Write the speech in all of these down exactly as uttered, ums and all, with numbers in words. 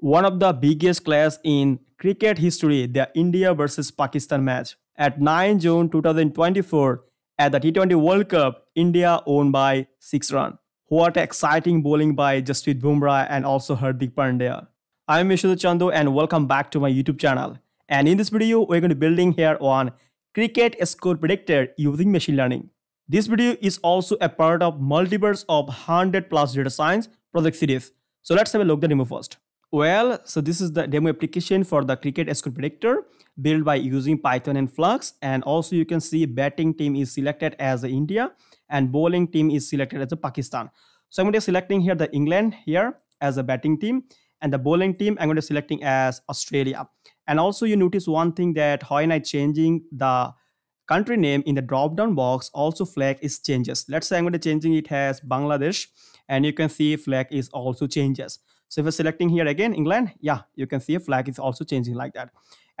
one of the biggest clash in cricket history, the India versus Pakistan match. At ninth of June two thousand twenty-four, at the T twenty World Cup, India won by six runs. What exciting bowling by Jasprit Bumrah and also Hardik Pandya. I'm Vishuddha Chandu and welcome back to my YouTube channel. And in this video, we're going to be building here on cricket score predictor using machine learning. This video is also a part of multiverse of one hundred plus data science project series. So let's have a look at the demo first. Well, so this is the demo application for the cricket score predictor built by using Python and Flask. And also you can see batting team is selected as India and bowling team is selected as Pakistan. So I'm going to be selecting here the England here as a batting team and the bowling team I'm going to be selecting as Australia. And also you notice one thing that when I changing the country name in the drop down box, also flag is changes. Let's say I'm going to changing it as Bangladesh and you can see flag is also changes. So if I'm selecting here again England, yeah, you can see a flag is also changing like that.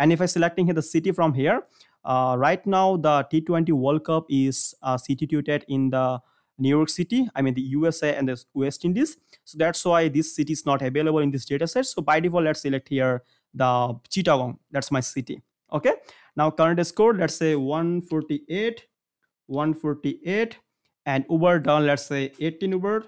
And if I'm selecting here the city from here, uh, right now the T twenty World Cup is uh, situated in the New York City, I mean the U S A and the West Indies. So that's why this city is not available in this data set. So by default, let's select here the Chittagong. That's my city. Okay. Now current score, let's say one forty-eight, one forty-eight, and over down, let's say eighteen over,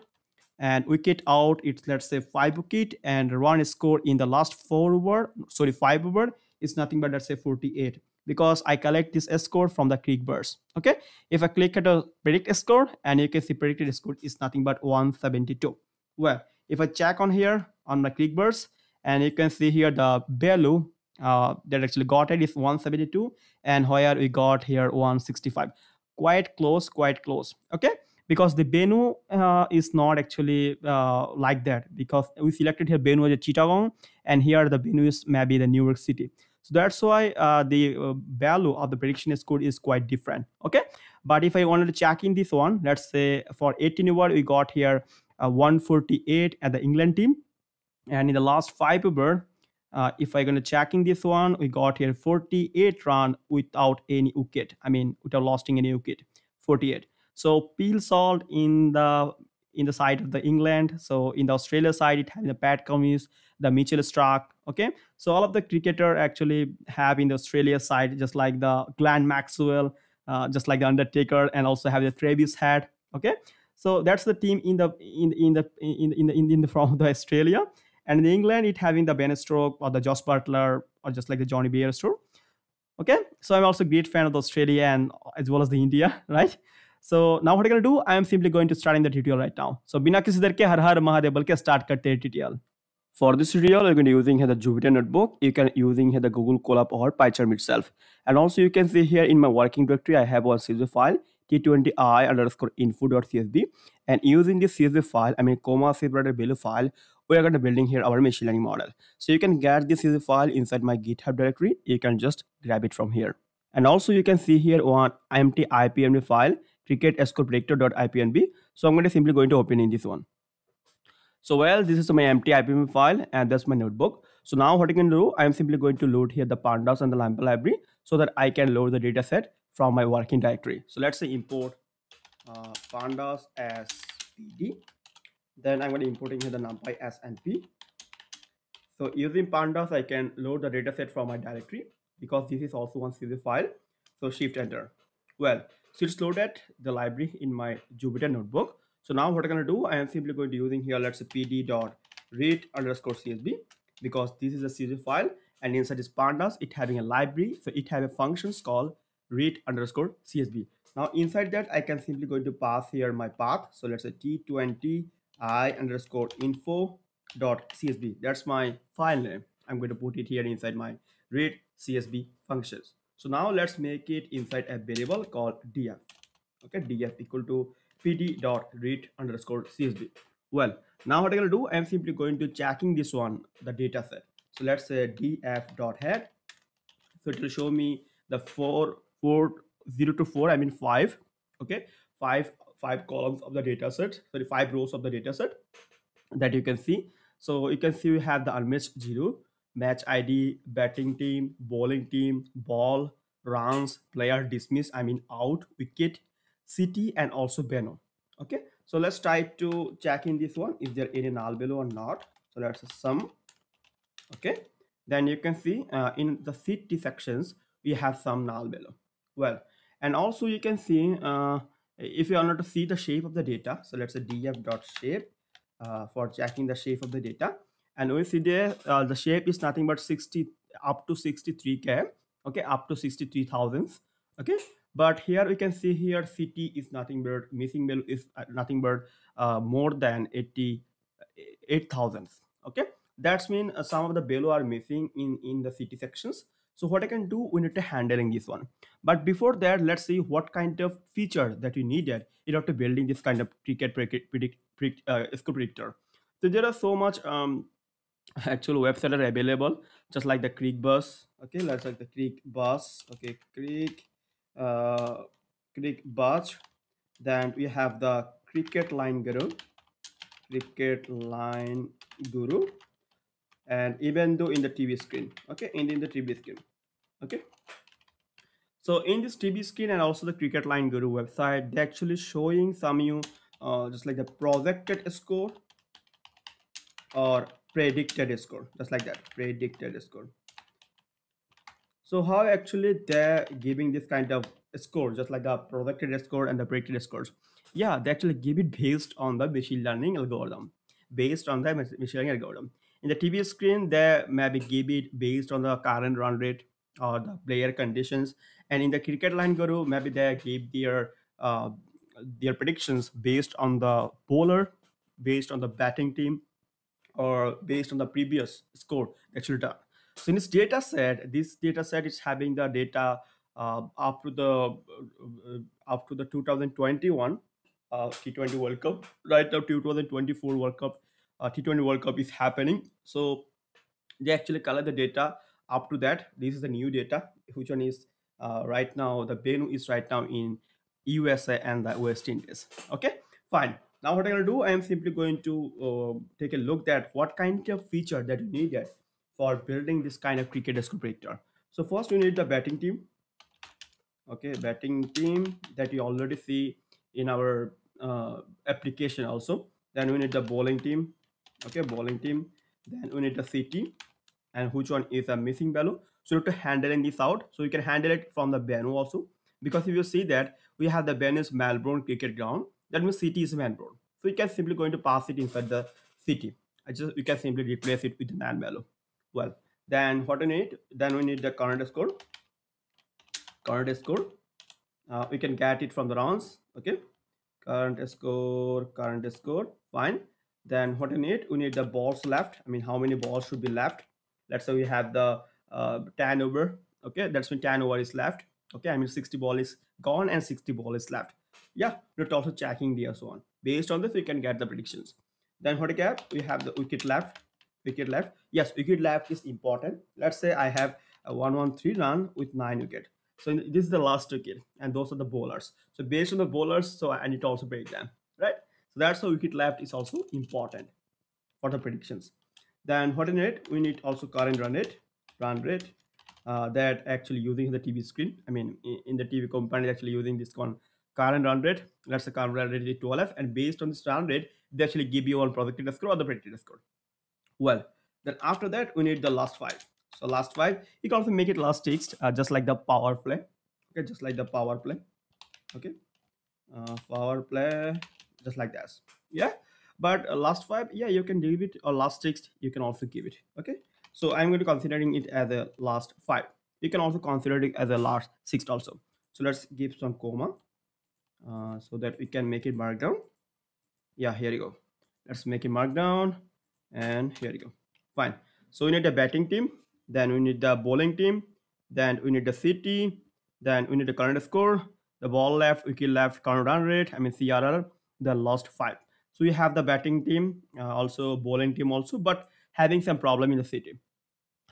and wicket out, it's let's say five wicket, and run score in the last four over, sorry, five over is nothing but let's say forty-eight, because I collect this score from the Cricbuzz. Okay. If I click at a predict score, and you can see predicted score is nothing but one seventy-two. Well, if I check on here on the Cricbuzz, and you can see here the value Uh, that actually got it is one seventy-two, and where we got here one sixty-five, quite close, quite close. Okay, because the Benu uh, is not actually uh, like that, because we selected here Benu as a Chittagong, and here the Benu is maybe the New York City. So that's why uh, the uh, value of the prediction score is quite different. Okay, but if I wanted to check in this one, let's say for eighteen over we got here uh, one forty-eight at the England team, and in the last five over. Uh, if I'm going to check in this one, we got here forty-eight run without any wicket. I mean, without losing any wicket, forty-eight. So Peel salt in the in the side of the England. So in the Australia side, it had the Pat Cummins, the Mitchell Starc. Okay, so all of the cricketer actually have in the Australia side, just like the Glenn Maxwell, uh, just like the Undertaker, and also have the Travis Head. Okay, so that's the team in the in in the in in the, in, the, in the from the Australia. And in England, it having the Ben Stokes or the Jos Buttler or just like the Johnny Bairstow. Okay, so I'm also a great fan of Australia and as well as the India, right? So now what I'm going to do, I'm simply going to start in the tutorial right now. So bina kisi dar ke har har mahadev bolke start karte hain tutorial. For this tutorial, you're going to be using here the Jupyter Notebook. You can using here the Google Colab or PyCharm itself. And also you can see here in my working directory, I have one C S V file t twenty i underscore info.csv. And using this C S V file, I mean comma separated value file, we are going to building here our machine learning model. So you can get this C S V file inside my GitHub directory. You can just grab it from here. And also you can see here one empty I P M D file, cricket score predictor.ipmd. So I'm going to simply going to open in this one. So well, this is my empty I P M D file and that's my notebook. So now what I can do, I'm simply going to load here the Pandas and the NumPy library so that I can load the data set from my working directory. So let's say import uh, Pandas as P D. Then I'm going to importing here the NumPy as N P. So using Pandas, I can load the dataset from my directory because this is also one C S V file. So shift enter. Well, so it's loaded the library in my Jupyter notebook. So now what I'm going to do, I am simply going to using here, let's say pd.read underscore csv because this is a C S V file and inside is Pandas, it having a library. So it have a functions called read underscore csv. Now inside that, I can simply going to pass here my path. So let's say t twenty I underscore info dot csv. That's my file name. I'm going to put it here inside my read csv functions. So now let's make it inside a variable called df. Okay, df equal to pd dot read underscore csv. Well, now what I'm going to do, I'm simply going to checking this one, the data set. So let's say df dot head. So it will show me the four, four, zero to four, I mean five. Okay, five. five columns of the data set, sorry, five rows of the data set that you can see. So you can see we have the unmatched zero, match I D, batting team, bowling team, ball, runs, player dismissed, I mean out, wicket, city, and also Beno. Okay, so let's try to check in this one. Is there any null value or not? So that's a sum Okay, then you can see uh, in the city sections we have some null below. Well, and also you can see uh, if you want to see the shape of the data, so let's say df.shape uh, for checking the shape of the data, and we see there uh, the shape is nothing but sixty up to sixty-three K, okay, up to sixty-three thousands, okay. But here we can see here city is nothing but missing value is nothing but uh, more than eighty-eight thousand, okay. That's mean uh, some of the below are missing in in the city sections. So what I can do, we need to handling this one. But before that, let's see what kind of feature that we needed in order to building this kind of cricket predict, predict uh, score predictor. So there are so much um, actual websites are available, just like the Cricbuzz. Okay, let's like the Cricbuzz. Okay, Cric, uh, Cricbuzz. Then we have the Cricket Line Guru, Cricket Line Guru, and even though in the T V screen, okay, and in the T V screen, okay. So in this T V screen and also the Cricket Line Guru website, they're actually showing some you uh, just like the projected score or predicted score, just like that, predicted score. So how actually they're giving this kind of score, just like the projected score and the predicted scores. Yeah, they actually give it based on the machine learning algorithm, based on the machine learning algorithm. In the T V screen, they maybe give it based on the current run rate or the player conditions, and in the Cricket Line Guru, maybe they give their uh, their predictions based on the bowler, based on the batting team, or based on the previous score actually done. So in this data set, this data set is having the data uh, up to the uh, up to the two thousand twenty-one uh, T twenty World Cup, right now two thousand twenty-four World Cup. Uh, T twenty World Cup is happening, so they actually collect the data up to that. This is the new data, which one is uh, right now the venue is right now in U S A and the West Indies. Okay, fine. Now what I'm gonna do, I am simply going to uh, take a look at what kind of feature that you needed for building this kind of cricket score predictor. So first you need the batting team. Okay, batting team that you already see in our uh, application also. Then we need the bowling team. Okay, bowling team. Then we need the city, and which one is a missing value. So you have to handling this out. So you can handle it from the venue also, because if you see that we have the venue is Melbourne Cricket Ground, that means city is Melbourne. So you can simply going to pass it inside the city. I just you can simply replace it with the man value. Well, then what we need? Then we need the current score. Current score. Uh, we can get it from the rounds. Okay, current score. Current score. Fine. Then what we need, we need the balls left, I mean how many balls should be left. Let's say we have the uh, ten over, okay, that's when ten over is left, okay, I mean sixty ball is gone and sixty ball is left. Yeah, we're also checking the so on. Based on this we can get the predictions. Then what cap we have the wicket left, wicket left. Yes, wicket left is important. Let's say I have a one one three run with nine wicket, so this is the last wicket and those are the bowlers. So based on the bowlers, so I need to also break them, right? So that's how wicket left is also important for the predictions. Then what we need? We need also current run rate, run rate uh, that actually using the T V screen. I mean, in, in the T V company actually using this one current run rate. That's the current run rate is twelve, and based on this run rate, they actually give you one projected score or the predicted score. Well, then after that we need the last five. So last five, you can also make it last text, uh, just like the power play. Okay, just like the power play. Okay, uh, power play. Just like that, yeah. But uh, last five, yeah, you can give it, or last text you can also give it. Okay, so I'm going to considering it as a last five. You can also consider it as a last six also. So let's give some comma uh, so that we can make it markdown. Yeah, here you go. Let's make it markdown, and here you go. Fine. So we need the batting team, then we need the bowling team, then we need the city, then we need the current score, the ball left, wicket left, current run rate, I mean C R R. The last five. So you have the batting team, uh, also bowling team also, but having some problem in the city,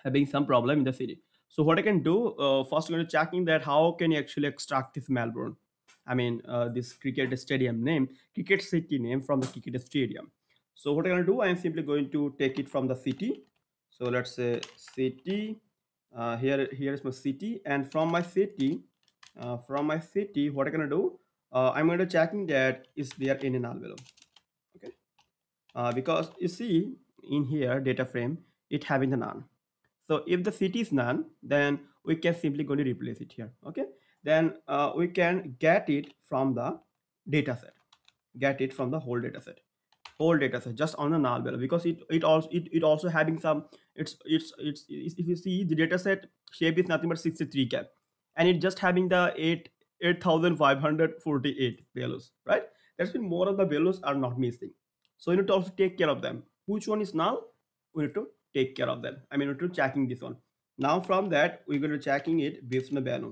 having some problem in the city. So what I can do, uh, first I'm going to checking that how can you actually extract this Melbourne, I mean uh, this cricket stadium name, cricket city name from the cricket stadium. So what I'm going to do, I am simply going to take it from the city. So let's say city, uh, here here is my city, and from my city, uh, from my city, what I'm going to do, Uh, I'm going to checking that is there any null value, okay? Uh, because you see in here data frame, it having the none. So if the city is none, then we can simply going to replace it here. Okay, then uh, we can get it from the data set, get it from the whole data set, whole data set just on the null value, because it it also it, it also having some it's, it's it's it's if you see the data set shape is nothing but sixty-three cap, and it just having the eight thousand five hundred forty-eight values, right? That's been more of the values are not missing, so you need to also take care of them. Which one is null? We need to take care of them. I mean, we're checking this one. Now from that, we're going to checking it based on the Banu.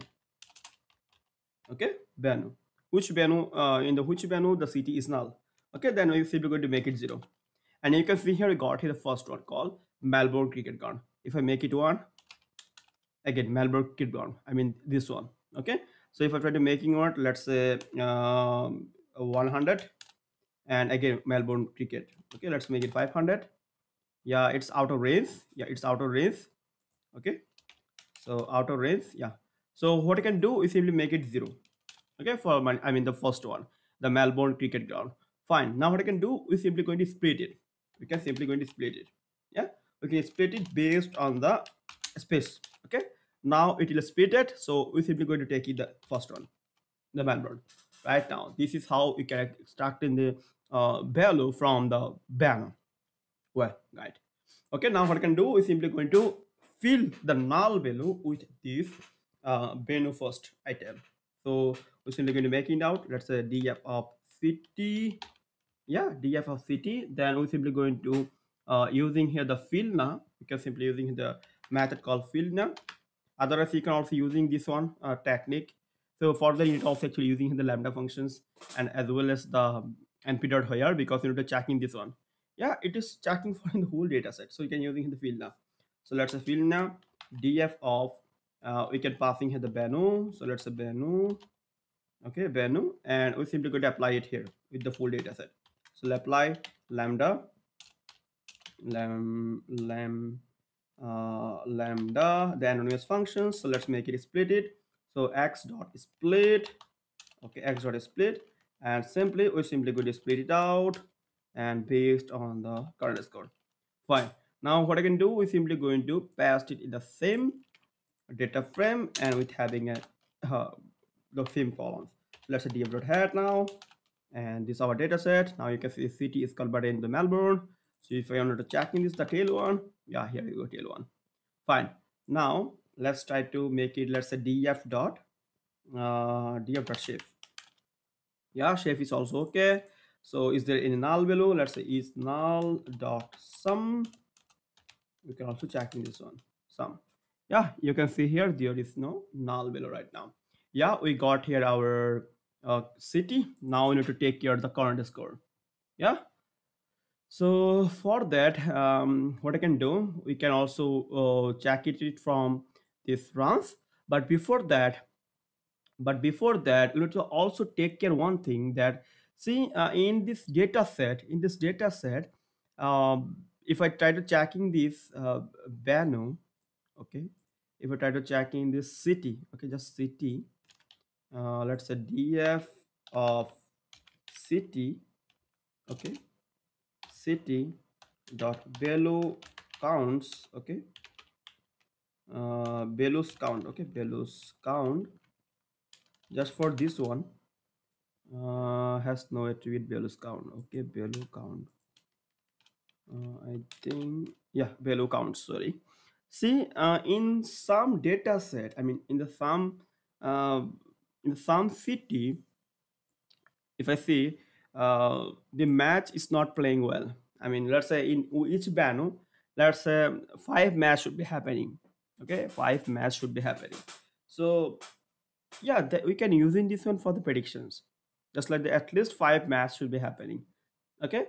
Okay, Banu. Which Banu? Uh, in the which Banu the city is null. Okay, then we're simply going to make it zero. And you can see here we got here the first one called Melbourne Cricket Ground. If I make it one, again Melbourne Cricket Ground. I mean this one. Okay, so if I try to making one, let's say um, one hundred, and again Melbourne Cricket. Okay, let's make it five hundred. Yeah, it's out of range. Yeah, it's out of range. Okay, so out of range. Yeah, so what I can do is simply make it zero. Okay, for my, I mean the first one, the Melbourne Cricket Ground. Fine. Now what I can do is simply going to split it. We can simply going to split it. Yeah, we can split it based on the space. Okay, now it will split it. So we simply going to take it the first one, the Melbourne. Right now, this is how we can extract in the uh, value from the banner. Well, right. Okay, now what I can do is simply going to fill the null value with this uh, Banu first item. So we're simply going to make it out. Let's say df of city. Yeah, df of city. Then we're simply going to uh, using here the fill now. You can simply using the method called fill now. Otherwise, you can also using this one uh, technique. So for that, you need also actually using the lambda functions and as well as the np.here, because you need to checking this one. Yeah, it is checking for the whole data set. So you can using the field now. So let's say field now df of uh, we can passing here the Banu. So let's say Banu. Okay, Banu, and we simply going to apply it here with the full data set. So we'll apply lambda lam lam uh, lambda the anonymous functions. So let's make it split it. So x dot split. Okay, x dot split, and simply we simply going to split it out. And based on the current score. Fine. Now what I can do is simply going to paste it in the same data frame and with having a uh, the same columns. Let's say df dot head now, and this is our data set. Now you can see city is converted into Melbourne. So if I wanted to check in this the tail one, yeah, here you go tail one. Fine. Now let's try to make it. Let's say df dot uh, df dot shape. Yeah, shape is also okay. So is there any null value? Let's say is null dot sum. We can also check in this one sum. Yeah, you can see here there is no null value right now. Yeah, we got here our uh, city. Now we need to take care of the current score. Yeah. So for that, um, what I can do, we can also uh, check it from this runs. But before that, but before that, we need to also take care of one thing that. See, uh, in this data set, in this data set, um, if I try to checking this uh, Banu, okay, if I try to checking this city, okay, just city, uh, let's say df of city, okay, city dot value counts, okay, uh, values count, okay, values count, just for this one. Uh, has no attribute values count. Okay, value count. Uh, I think yeah, value count. Sorry. See, uh, in some data set, I mean, in the some, uh, in some city, if I see uh, the match is not playing well. I mean, let's say in each Banu, let's say five match should be happening. Okay, five match should be happening. So yeah, that we can use in this one for the predictions. Just like the, at least five maths should be happening. Okay,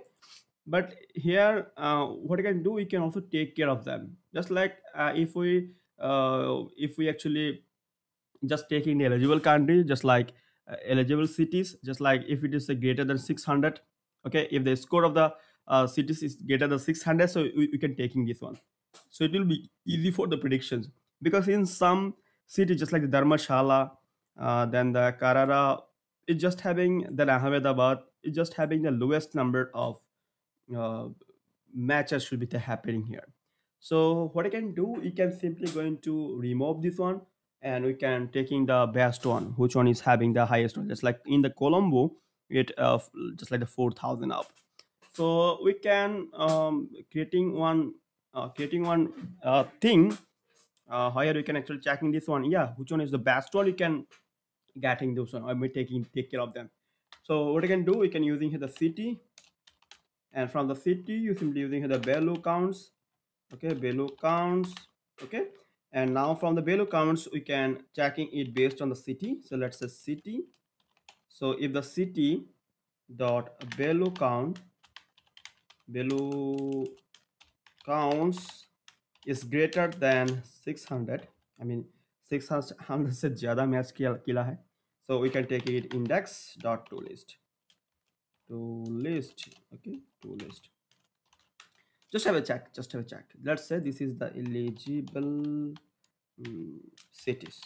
but here uh, what I can do, we can also take care of them. Just like uh, if we uh, if we actually just taking the eligible country, just like uh, eligible cities, just like if it is a greater than six hundred. Okay, if the score of the uh, cities is greater than six hundred, so we, we can taking this one. So it will be easy for the predictions, because in some cities, just like the Dharmashala, uh, then the Karara. It's just having the Ahmedabad. It's just having the lowest number of uh, matches should be happening here. So what I can do, we can simply going to remove this one, and we can taking the best one, which one is having the highest one. Just like in the Colombo, it uh, just like the four thousand up. So we can um, creating one uh, creating one uh, thing uh, here. We can actually checking this one. Yeah, which one is the best one? You can getting those one. I'm taking take care of them. So what I can do, we can using here the city, and from the city you simply using here the value counts. Okay, value counts. Okay, and now from the value counts we can checking it based on the city. So let's say city. So if the city dot value count value counts is greater than six hundred, I mean six hundred से ज़्यादा match किया है, so we can take it index dot to list to list okay to list. Just have a check, just have a check. Let's say this is the eligible um, cities.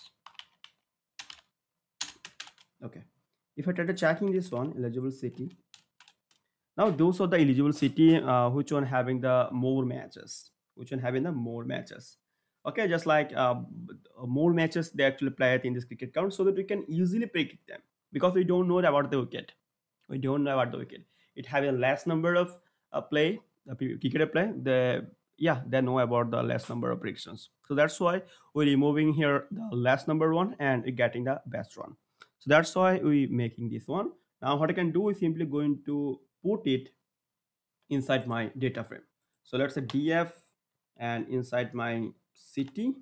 Okay, if I try to checking this one eligible city, now those are the eligible city uh, which one having the more matches, which one having the more matches. Okay, just like uh, more matches they actually play in this cricket ground, so that we can easily predict them, because we don't know about the wicket. We don't know about the wicket. It having a less number of uh, play, the cricketer play. The yeah, they know about the less number of predictions. So that's why we're removing here the less number one and we're getting the best one. So that's why we making this one. Now what I can do is simply going to put it inside my data frame. So let's say D F and inside my city.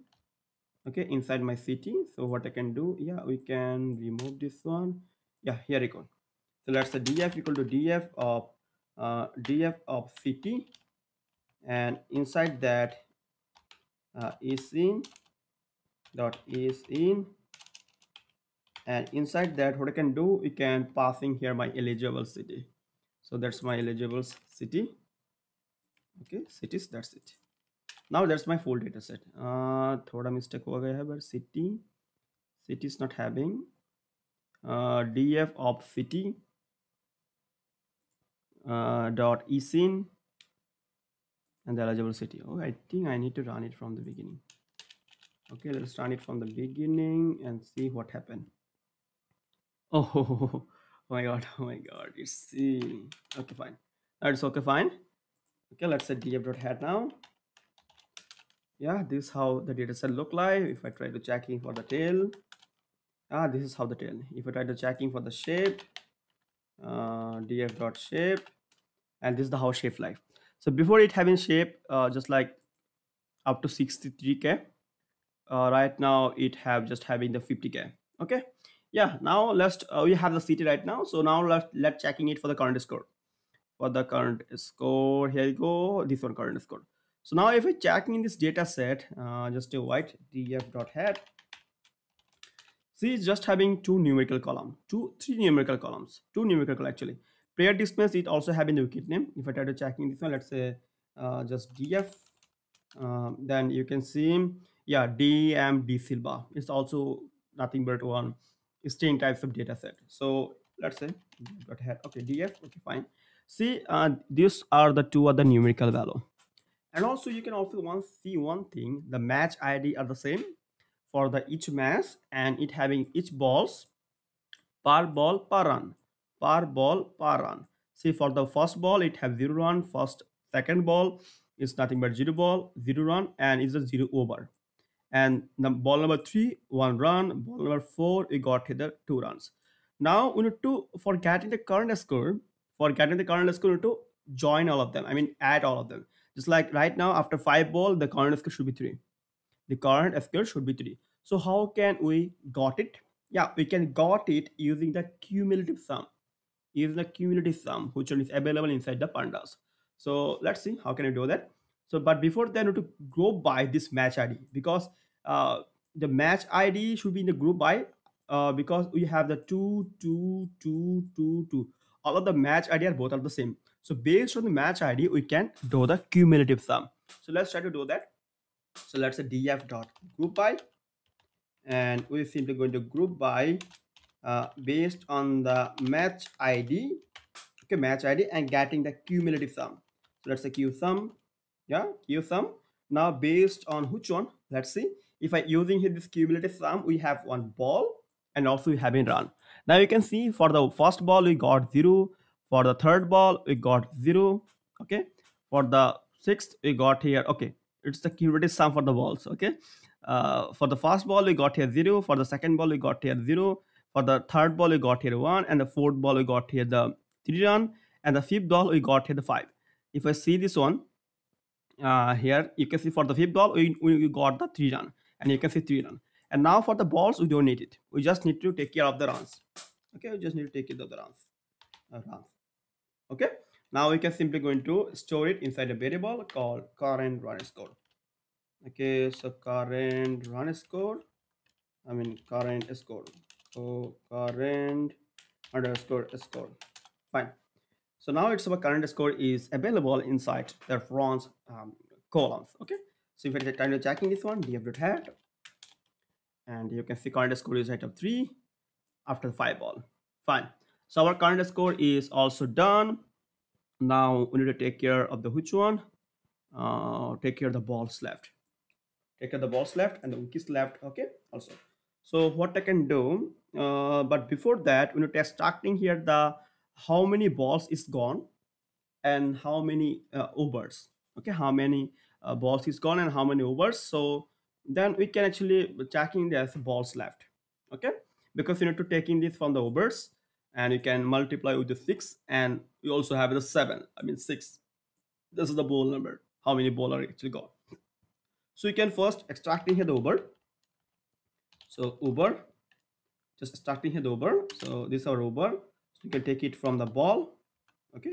Okay, inside my city. So what I can do, yeah, we can remove this one. Yeah, here we go. So let's say df equal to df of uh, df of city, and inside that uh, is in dot is in, and inside that what I can do, we can passing here my eligible city. So that's my eligible city. Okay, cities, that's it. Now that's my full data set. Uh, thoda mistake ho gaya hai, but city city is not having uh, df of city uh, dot isin and the eligible city. Oh, I think I need to run it from the beginning. Okay, let's run it from the beginning and see what happened. Oh, oh, oh, oh my god, oh my god, it's see. Okay, fine. That's okay, fine. Okay, let's say df dot head now. Yeah, this is how the data set look like. If I try to check in for the tail, ah, this is how the tail. If I try to check in for the shape, uh, df dot shape, and this is the how shape like. So before it having shape, uh, just like up to sixty-three K. Uh, right now it have just having the fifty K. Okay, yeah. Now let's uh, we have the city right now. So now let's let checking it for the current score. For the current score, here you go. This one current score. So now if I check in this data set, uh, just a white df.head, see it's just having two numerical column, two, three numerical columns, two numerical actually. Player displays, it also having the wicket name. If I try to check in this one, let's say uh, just df, um, then you can see, yeah, D M D Silva. It's also nothing but one string types of data set. So let's say df.head, okay, df, okay, fine. See, uh, these are the two other numerical value. And also you can also once see one thing, the match I D are the same for the each match, and it having each balls per ball per run, per ball per run. See, for the first ball it have zero run, first second ball is nothing but zero ball, zero run, and it's a zero over. And the ball number three, one run, ball number four, we got hither two runs. Now we need to for getting the current score, for getting the current score, we need to join all of them. I mean add all of them. Just like right now, after five ball, the current score should be three. The current score should be three. So how can we got it? Yeah, we can got it using the cumulative sum. Using the cumulative sum, which is available inside the pandas. So let's see how can we do that. So, but before that, we need to go by this match I D, because uh, the match I D should be in the group by uh, because we have the two, two, two, two, two. All of the match I D are both are the same. So based on the match I D, we can do the cumulative sum. So let's try to do that. So let's say df dot group by, and we're simply going to group by uh, based on the match I D. Okay, match I D and getting the cumulative sum. So let's say q sum. Yeah, q sum. Now based on which one, let's see. If I using here this cumulative sum, we have one ball and also we have a run. Now you can see for the first ball we got zero, for the third ball we got zero, okay, for the sixth we got here, okay, it's the cumulative sum for the balls, okay. Uh, for the first ball we got here zero, for the second ball we got here zero, for the third ball we got here one, and the fourth ball we got here the three run, and the fifth ball we got here the five. If I see this one uh, here, you can see for the fifth ball we, we got the three run, and you can see three run. And now for the balls we don't need it, we just need to take care of the runs, okay. We just need to take care of the runs, uh, runs. Okay, now we can simply going to store it inside a variable called current run score. Okay, so current run score, I mean current score, so current underscore score, fine. So now it's our current score is available inside the runs um, columns, okay. So if you're kind of checking this one, df.head, and you can see current score is at of three after the five ball, fine. So our current score is also done. Now we need to take care of the which one, uh, take care of the balls left. Take the balls left and the wickets left, okay, also. So what I can do, uh, but before that we need to extracting here the how many balls is gone and how many uh, overs, okay, how many uh, balls is gone and how many overs. So then we can actually checking the balls left, okay, because you need to take in this from the overs, and you can multiply with the six, and we also have the seven, I mean six. This is the ball number, how many balls are actually gone. So you can first extracting here the over. So over, just extracting here the over. So this is our over. So you can take it from the ball. Okay,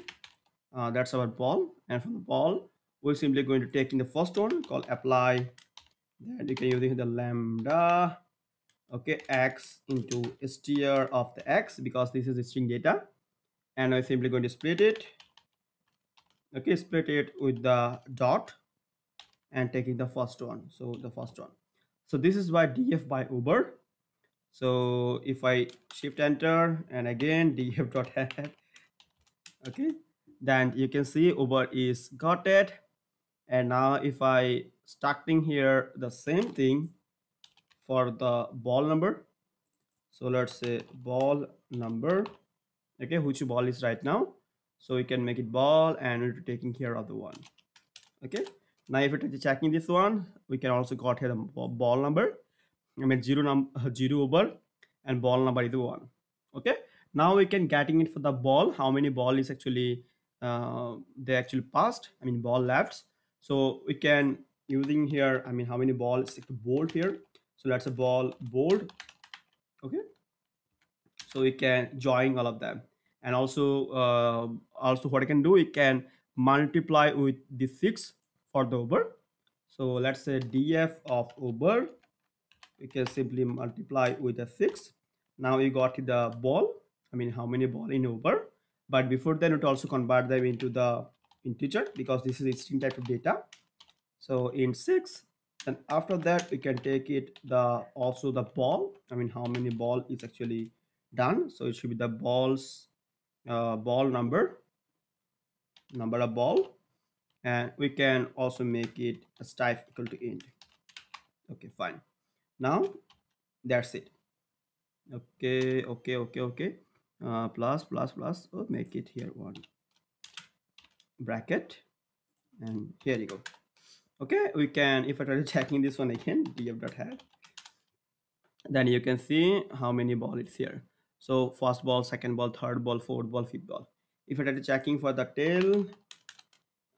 uh, that's our ball. And from the ball, we're simply going to take in the first one called apply. Then you can use the lambda. Okay, x into str of the x, because this is the string data. And I'm simply going to split it. Okay, split it with the dot. And taking the first one, so the first one. So this is by df by over. So if I shift enter and again df dot head, okay, then you can see over is got it. And now if I starting here the same thing for the ball number, so let's say ball number, okay, which ball is right now. So we can make it ball and we're taking care of the one, okay. Now if it's checking this one, we can also got here the ball number, I mean zero num zero over, and ball number is one, okay. Now we can getting it for the ball, how many ball is actually uh, they actually passed, I mean ball left. So we can using here, I mean how many ball is bold here, so that's a ball bold, okay. So we can join all of them, and also uh, also what I can do, we can multiply with the six for the over. So let's say df of over, we can simply multiply with a six. Now we got the ball, I mean how many ball in over, but before then it also convert them into the integer, because this is a string type of data. So in six, and after that we can take it the also the ball, I mean how many ball is actually done. So it should be the balls uh, ball number, number of ball. And we can also make it as type equal to int. Okay, fine. Now that's it. Okay, okay, okay, okay. Uh, plus, plus, plus. Oh, make it here one bracket, and here you go. Okay, we can. If I try to checking this one again, df.head, then you can see how many ball it's here. So first ball, second ball, third ball, fourth ball, fifth ball. If I try to checking for the tail.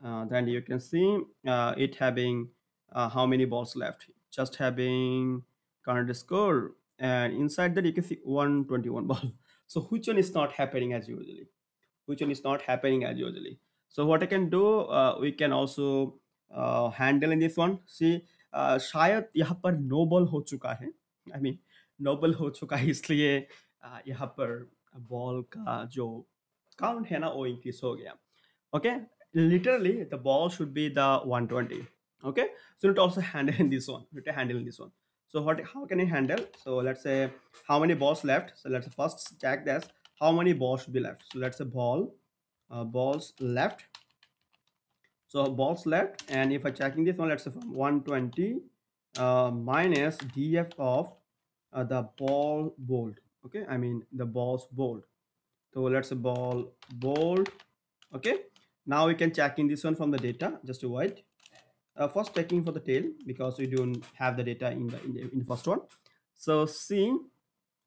Uh, then you can see uh, it having uh, how many balls left, just having current score, and inside that you can see one twenty-one ball. So which one is not happening as usually, which one is not happening as usually. So what I can do, uh, we can also uh, handle in this one. See, shayad yahan par no ball ho chuka hai, I mean no ball ho chuka hai, isliye yahan par ball ka jo count hai na wo increase ho gaya, okay. Literally the ball should be the one twenty, okay. So it also handle in this one, it handle in this one. So what, how can I handle? So let's say how many balls left. So let's first check this, how many balls should be left. So let's say ball uh, balls left. So balls left, and if I'm checking this one, let's say from one twenty uh, minus df of uh, the ball bowled. Okay, I mean the balls bowled. So let's say ball bowled. Okay, now we can check in this one from the data. Just to wait. Uh, first checking for the tail because we don't have the data in the in the, in the first one. So see,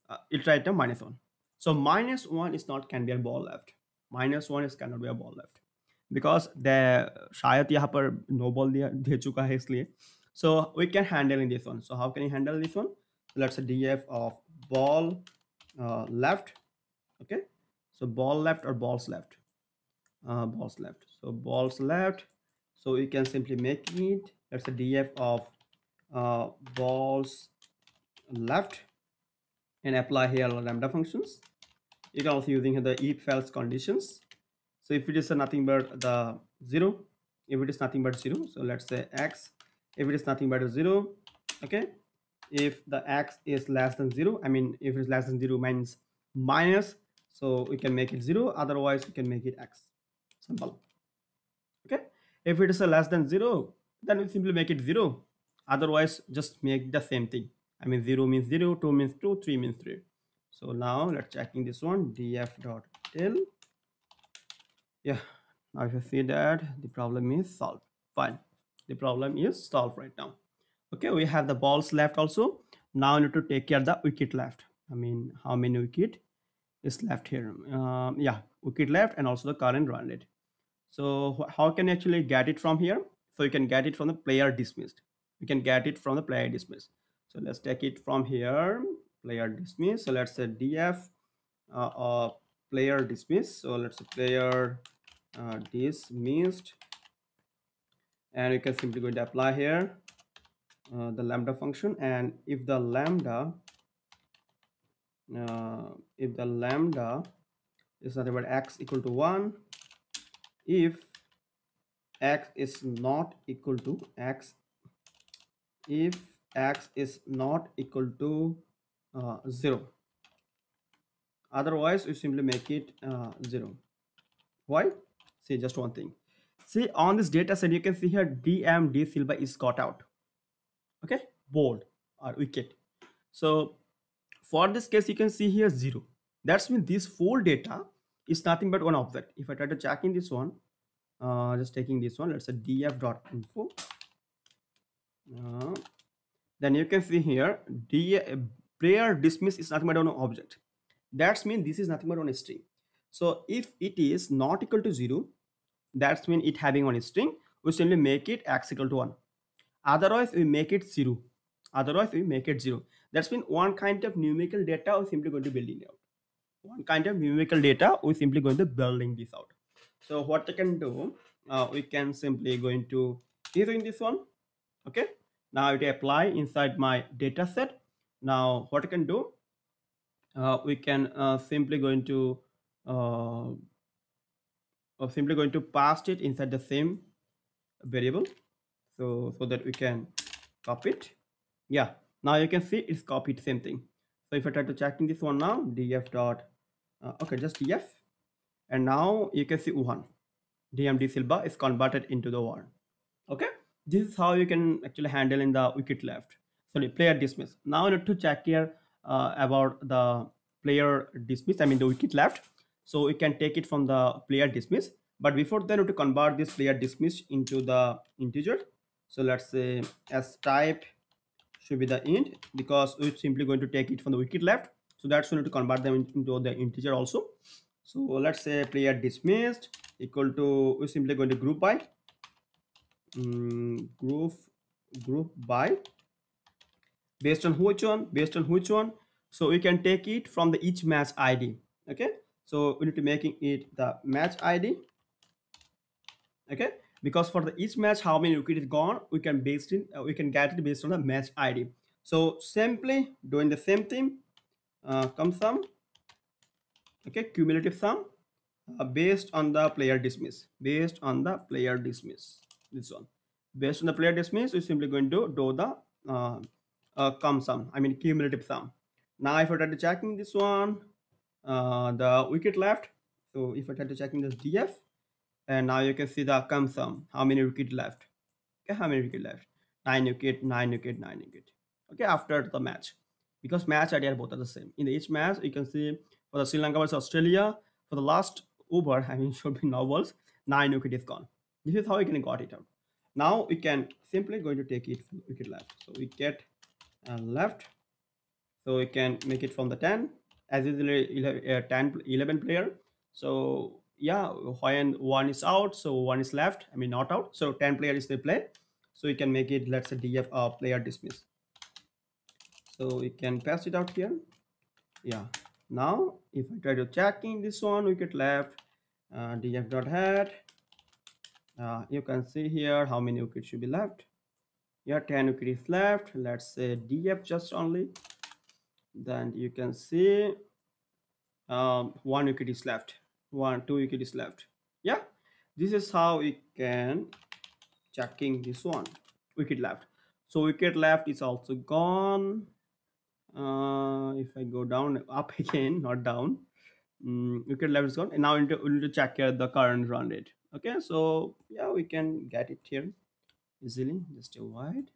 uh, it write a minus one. So minus one is not can be a ball left. Minus one is cannot be a ball left because the shayad yaha par no ball diya de chuka hai isliye. So we can handle in this one. So how can you handle this one? Let's say df of ball uh, left. Okay, so ball left or balls left, uh, balls left. So balls left. So you can simply make it, that's a df of uh, balls left, and apply here lambda functions. You can also using the if else conditions. So if it is nothing but the zero, if it is nothing but zero, so let's say x, if it is nothing but a zero, okay, if the x is less than zero, I mean if it's less than zero means minus, so we can make it zero, otherwise we can make it x, simple. Okay, if it is a less than zero, then we simply make it zero, otherwise just make the same thing. I mean zero means zero, two means two, three means three. So now let's checking this one, df dot tail. Yeah, now if you see that the problem is solved. Fine, the problem is solved right now. Okay, we have the balls left also. Now we need to take care of the wicket left. I mean how many wicket is left here, um, yeah, wicket left, and also the current run rate. So how can you actually get it from here? So you can get it from the player dismissed. You can get it from the player dismissed. So let's take it from here, player dismissed. So let's say df uh, uh, player dismissed. So let's say player uh, dismissed. And you can simply go to apply here uh, the lambda function. And if the lambda, uh, if the lambda is nothing but x equal to one, if x is not equal to x, if x is not equal to uh, zero, otherwise you simply make it uh, zero. Why? See, just one thing. See, on this data set you can see here D M D Silva is got out. Okay, bowled or wicket. So for this case you can see here zero. That's mean this full data is nothing but one object. If I try to check in this one, uh, just taking this one, let's say df.info. Uh, then you can see here, D F, player dismiss is nothing but one object. That's mean this is nothing but one string. So if it is not equal to zero, that's mean it having one string, we simply make it x equal to one. Otherwise, we make it zero. Otherwise, we make it zero. That's mean one kind of numerical data we simply going to build in out. One kind of numerical data we simply going to building this out. So what I can do, uh, we can simply going to doing this one. Okay, now it apply inside my data set. Now what I can do, uh, we can uh, simply going to uh, or simply going to pass it inside the same variable, so so that we can copy it. Yeah, now you can see it's copied same thing. So if I try to check in this one now, df dot Uh, okay, just df, and now you can see Wuhan. D M D Silva is converted into the one. Okay, this is how you can actually handle in the wicket left. Sorry, player dismiss. Now you need to check here uh, about the player dismiss. I mean the wicket left. So you can take it from the player dismiss. But before that, you need to convert this player dismiss into the integer. So let's say as type should be the int, because we're simply going to take it from the wicket left. So that's we need to convert them into the integer also. So let's say player dismissed equal to, we're simply going to group by um, group group by based on which one, based on which one. So we can take it from the each match I D. Okay, so we need to making it the match I D. Okay, because for the each match how many wicket is gone, we can based in uh, we can get it based on the match I D. So simply doing the same thing. Uh, come sum, okay, cumulative sum uh, based on the player dismiss, based on the player dismiss, this one based on the player dismiss. We're simply going to do the uh, uh, come sum, I mean cumulative sum. Now if I try to checking this one, uh, the wicket left, so if I try to checking this df, And now you can see the outcome sum. How many wicket left? Okay, how many wicket left? Nine wicket, nine wicket, nine wicket. Okay, after the match, because match idea both are the same. In each match, you can see for the Sri Lanka versus Australia, for the last over, I mean, should be novels, nine wicket is gone. This is how you can got it out. Now we can simply going to take it from wicket left. So we get uh, left. So we can make it from the ten, as usually uh, ten, eleven player. So yeah, when one is out, so one is left, I mean not out, so ten player is the play. So we can make it, let's say D F uh, player dismiss. So we can pass it out here. Yeah, now if I try to check in this one, wicket left, uh, D F dot head. Uh, you can see here how many wickets should be left. Yeah, ten wicket is left. Let's say D F just only. Then you can see um, one wicket is left. One, two wicket is left. Yeah, this is how we can checking this one. Wicket left. So wicket left is also gone. Uh, if I go down, up again, not down. Um, wicket left is gone. And now we need to, we need to check here the current run rate. Okay, so yeah, we can get it here easily. Just a wide.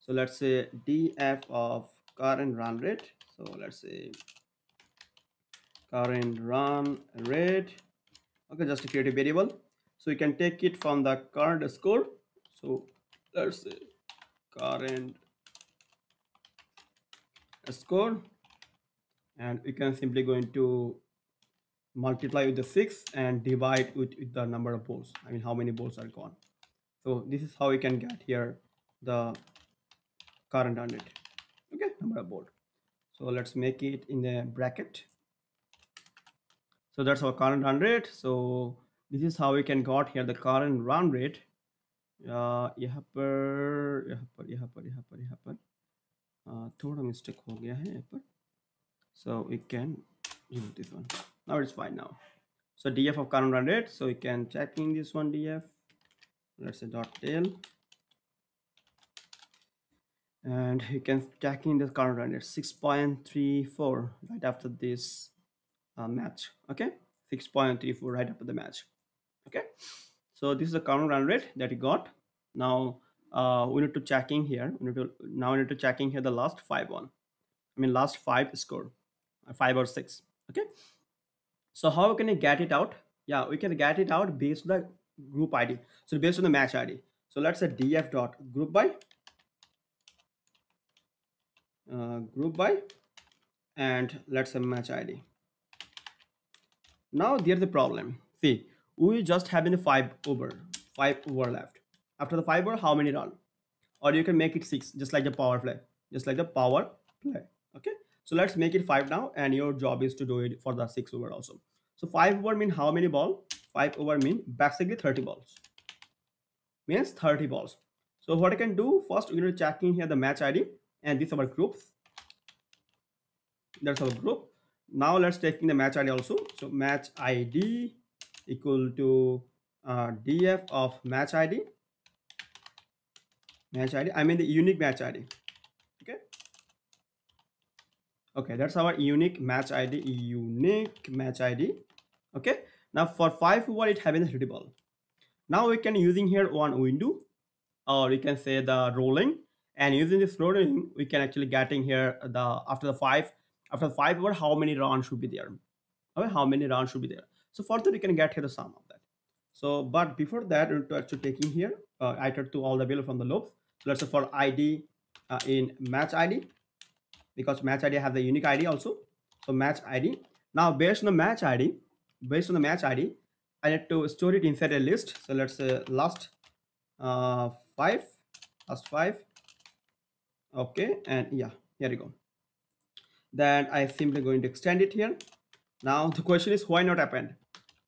So let's say D F of current run rate. So let's say current run rate. Okay, just to create a variable. So you can take it from the current score. So let's say current score, and we can simply go into multiply with the six and divide with, with the number of balls. I mean, how many balls are gone. So this is how we can get here the current run rate. Okay, number of balls. So let's make it in the bracket. So that's our current run rate. So this is how we can got here the current run rate. Uh, ये यहाँ पर यहाँ पर यहाँ पर यहाँ पर यहाँ पर थोड़ा mistake हो गया है यहाँ पर. So we can use this one. Now it's fine now. So D F of current run rate. So we can check in this one D F. Let's say dot tail. And you can check in the current run rate six point three four right after this uh, match. Okay, six point three four right after the match. Okay, so this is the current run rate that you got. Now uh, we need to check in here. We need to now we need to check in here the last five one. I mean last five score, five or six. Okay. So how can you get it out? Yeah, we can get it out based on the group I D. So based on the match I D. So let's say df dot group by. Uh, group by and let's say match I D. Now there's the problem. See, we just have in five over five over left. After the five over, how many run? Or you can make it six, just like the power play, just like the power play. Okay, so let's make it five now, and your job is to do it for the six over also. So five over mean how many ball? Five over mean basically thirty balls. Means thirty balls. So what I can do first, we're going to check in here the match I D. And these are our groups. That's our group. Now let's take in the match I D also. So match I D equal to uh, D F of match I D. Match I D. I mean the unique match I D. Okay. Okay. That's our unique match I D. Unique match I D. Okay. Now for five over it having the thirty ball. Now we can using here one window, or you can say the rolling. And using this loading, we can actually getting here the after the five, after the five over how many rounds should be there. Okay, how many rounds should be there. So further we can get here the sum of that. So but before that, we need to actually taking here uh, iter to all the value from the loops. So let's say for I D uh, in match I D, because match I D have the unique I D also. So match I D. Now based on the match I D, based on the match I D, I need to store it inside a list. So let's say last uh, five, last five. Okay, and yeah, here we go. Then I simply going to extend it here. Now the question is why not append?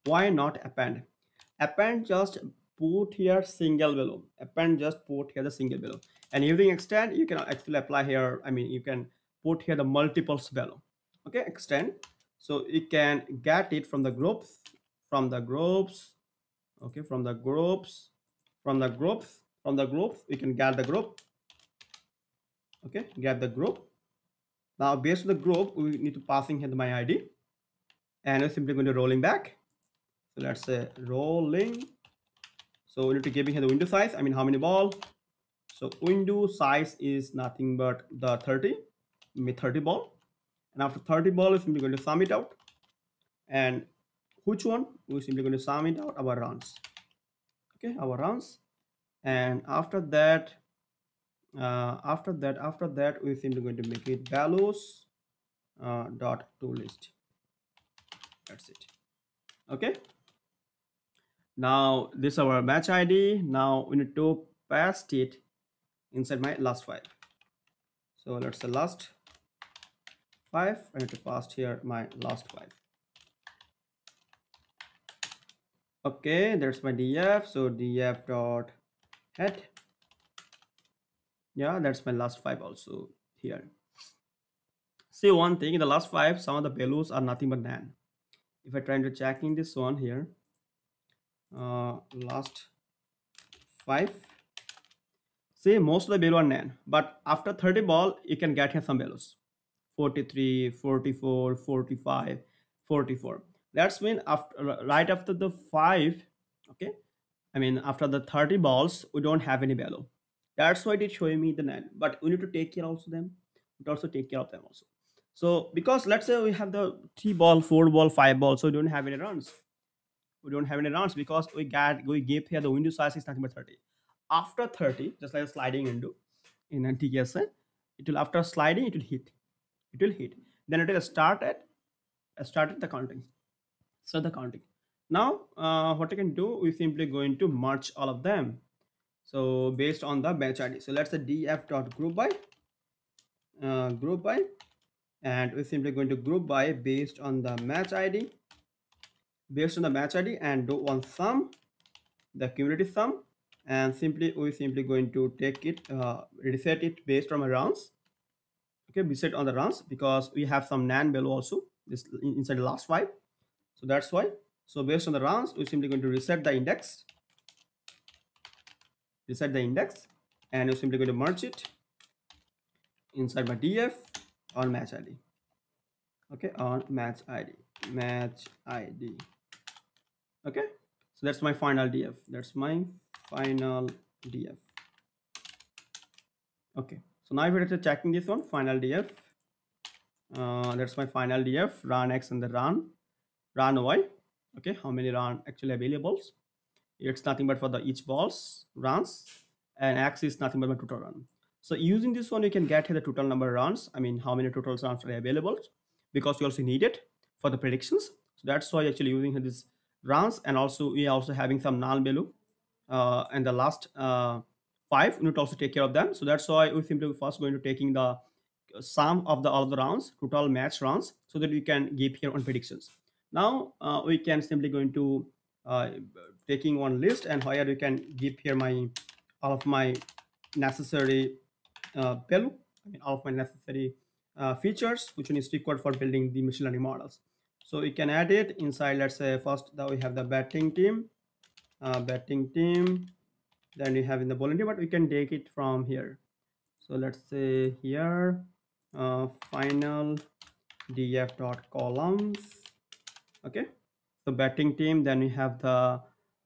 Why not append? Append just put here single value. Append just put here the single value. And using extend, you can actually apply here. I mean, you can put here the multiples value. Okay, extend. So you can get it from the groups, from the groups. Okay, from the groups, from the groups, from the groups. You can get the group. Okay, get the group. Now based on the group, we need to pass in here my I D, and I'm simply going to rolling back. So let's say rolling. So we need to give here the window size. I mean, how many ball? So window size is nothing but the thirty, maybe thirty ball. And after thirty ball, we're simply going to sum it out. And which one? We're simply going to sum it out, our runs. Okay, our runs. And after that, uh, after that, after that, we're simply going to make it values uh, dot to list. That's it. Okay. Now this is our match I D. Now we need to paste it inside my last file. So let's say last five. I need to paste here my last five. Okay, there's my df. So df dot head. Yeah, that's my last five also here. See one thing, in the last five, some of the values are nothing but nan. If I try to check in this one here, uh, last five, see most of the value are nan, but after thirty ball, you can get here some values, forty-three, forty-four, forty-five, forty-four. That's when after, right after the five, okay, I mean, after the thirty balls, we don't have any value. That's why it is showing me the nan, but we need to take care also them, but also take care of them also. So because let's say we have the three ball, four ball, five ball, so we don't have any runs. We don't have any runs because we got we gave here the window size is nothing but thirty. After thirty, just like a sliding window in N T K S A, it will after sliding it will hit. It will hit. Then it will start at start at the counting. So the counting. Now uh, what I can do, we simply going to merge all of them. So based on the batch I D. So let's say df dot group by uh, group by. And we're simply going to group by based on the match I D, based on the match I D, and do one sum, the cumulative sum, and simply we're simply going to take it, uh, reset it based on the rounds. Okay, reset on the rounds because we have some nan value also this inside the last five, so that's why. So based on the rounds, we're simply going to reset the index, reset the index, and we're simply going to merge it inside my D F. On match I D, okay, on match I D, match I D, okay. So that's my final D F. That's my final D F. Okay. So now if we're checking this one, final D F. Uh, that's my final D F. Run X and the run, run Y. Okay. How many run actually availables? It's nothing but for the each balls runs, and X is nothing but my total run. So using this one, you can get here the total number of runs. I mean, how many total runs are available, because you also need it for the predictions. So that's why actually using here this runs, and also we are also having some null value, uh, and the last uh, five we need to also take care of them. So that's why we simply first going to taking the sum of the all of the rounds, total match runs, so that we can give here on predictions. Now uh, we can simply going to uh, taking one list, and here we can give here my all of my necessary Uh, value, I mean, all of my necessary uh, features which one is required for building the machine learning models. So we can add it inside. Let's say first that we have the batting team, uh, batting team. Then we have in the bowling team, but we can take it from here. So let's say here uh, final df dot columns. Okay, so batting team. Then we have the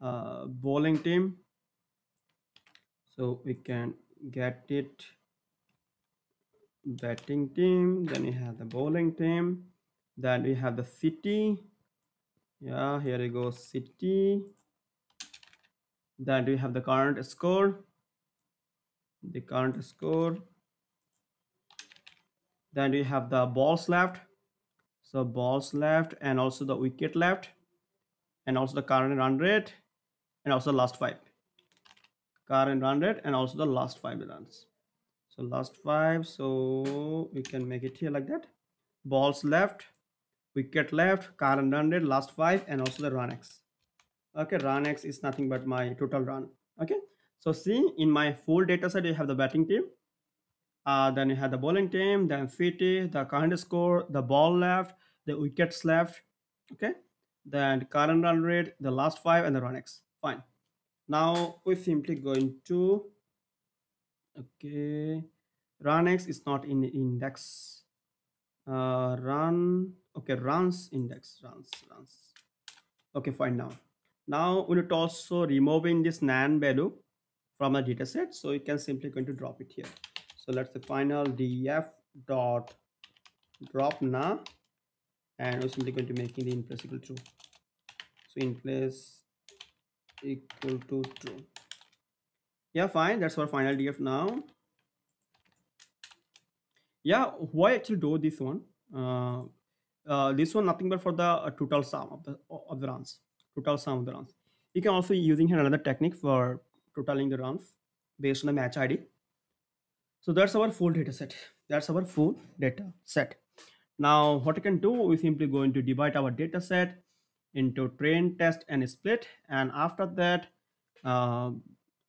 uh, bowling team. So we can get it. Batting team, then we have the bowling team, then we have the city. Yeah, here we go, city. Then we have the current score, the current score. Then we have the balls left, so balls left, and also the wicket left, and also the current run rate, and also the last five, current run rate, and also the last five runs. So last five, so we can make it here like that. Balls left, wicket left, current run rate, last five, and also the run X. Okay, run X is nothing but my total run. Okay, so see in my full data set, you have the batting team, uh, then you have the bowling team, then city, the current score, the ball left, the wickets left. Okay, then current run rate, the last five, and the run X. Fine. Now we're simply going to. Okay, run X is not in the index. Uh, run, okay, runs index, runs, runs. Okay, fine. Now, now we need to also removing this nan value from our data set. So you can simply going to drop it here. So let's the final df dot drop na, and we're simply going to making the in place equal to true. So in place equal to true. Yeah, fine. That's our final df now. Yeah, why actually do this one? Uh, uh, this one nothing but for the uh, total sum of the of the runs. Total sum of the runs. You can also using here another technique for totaling the runs based on the match I D. So that's our full data set. That's our full data set. Now what you can do, we simply going to divide our data set into train, test, and split, and after that, uh,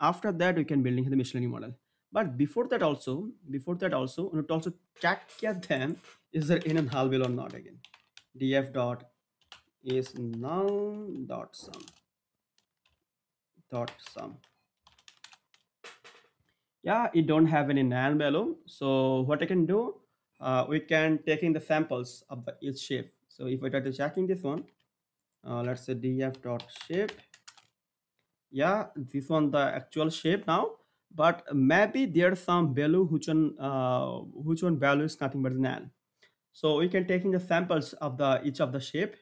after that we can building the machine learning model. But before that also, before that also, we need to also check then is there in and null value or not again. Df dot is null dot sum dot sum. Yeah, it don't have any null value. So what I can do, uh, we can taking the samples of the each shape. So if I try to checking this one, uh, let's say df dot shape. Yeah, this one the actual shape now, but maybe there's some value which one uh, which one value is nothing but null. So we can taking the samples of the each of the shape,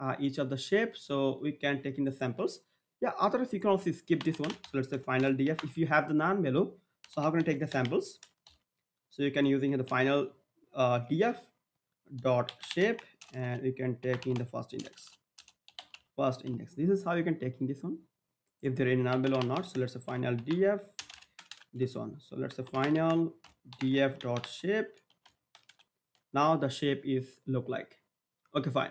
uh, each of the shape. So we can take in the samples. Yeah, otherwise you can also skip this one. So let's say final df. If you have the non value, so how can I take the samples? So you can using the final uh, df dot shape, and we can take in the first index. First index. This is how you can take in this one. If there is non value or not. So let's say final df this one. So let's say final df dot shape. Now the shape is look like. Okay, fine.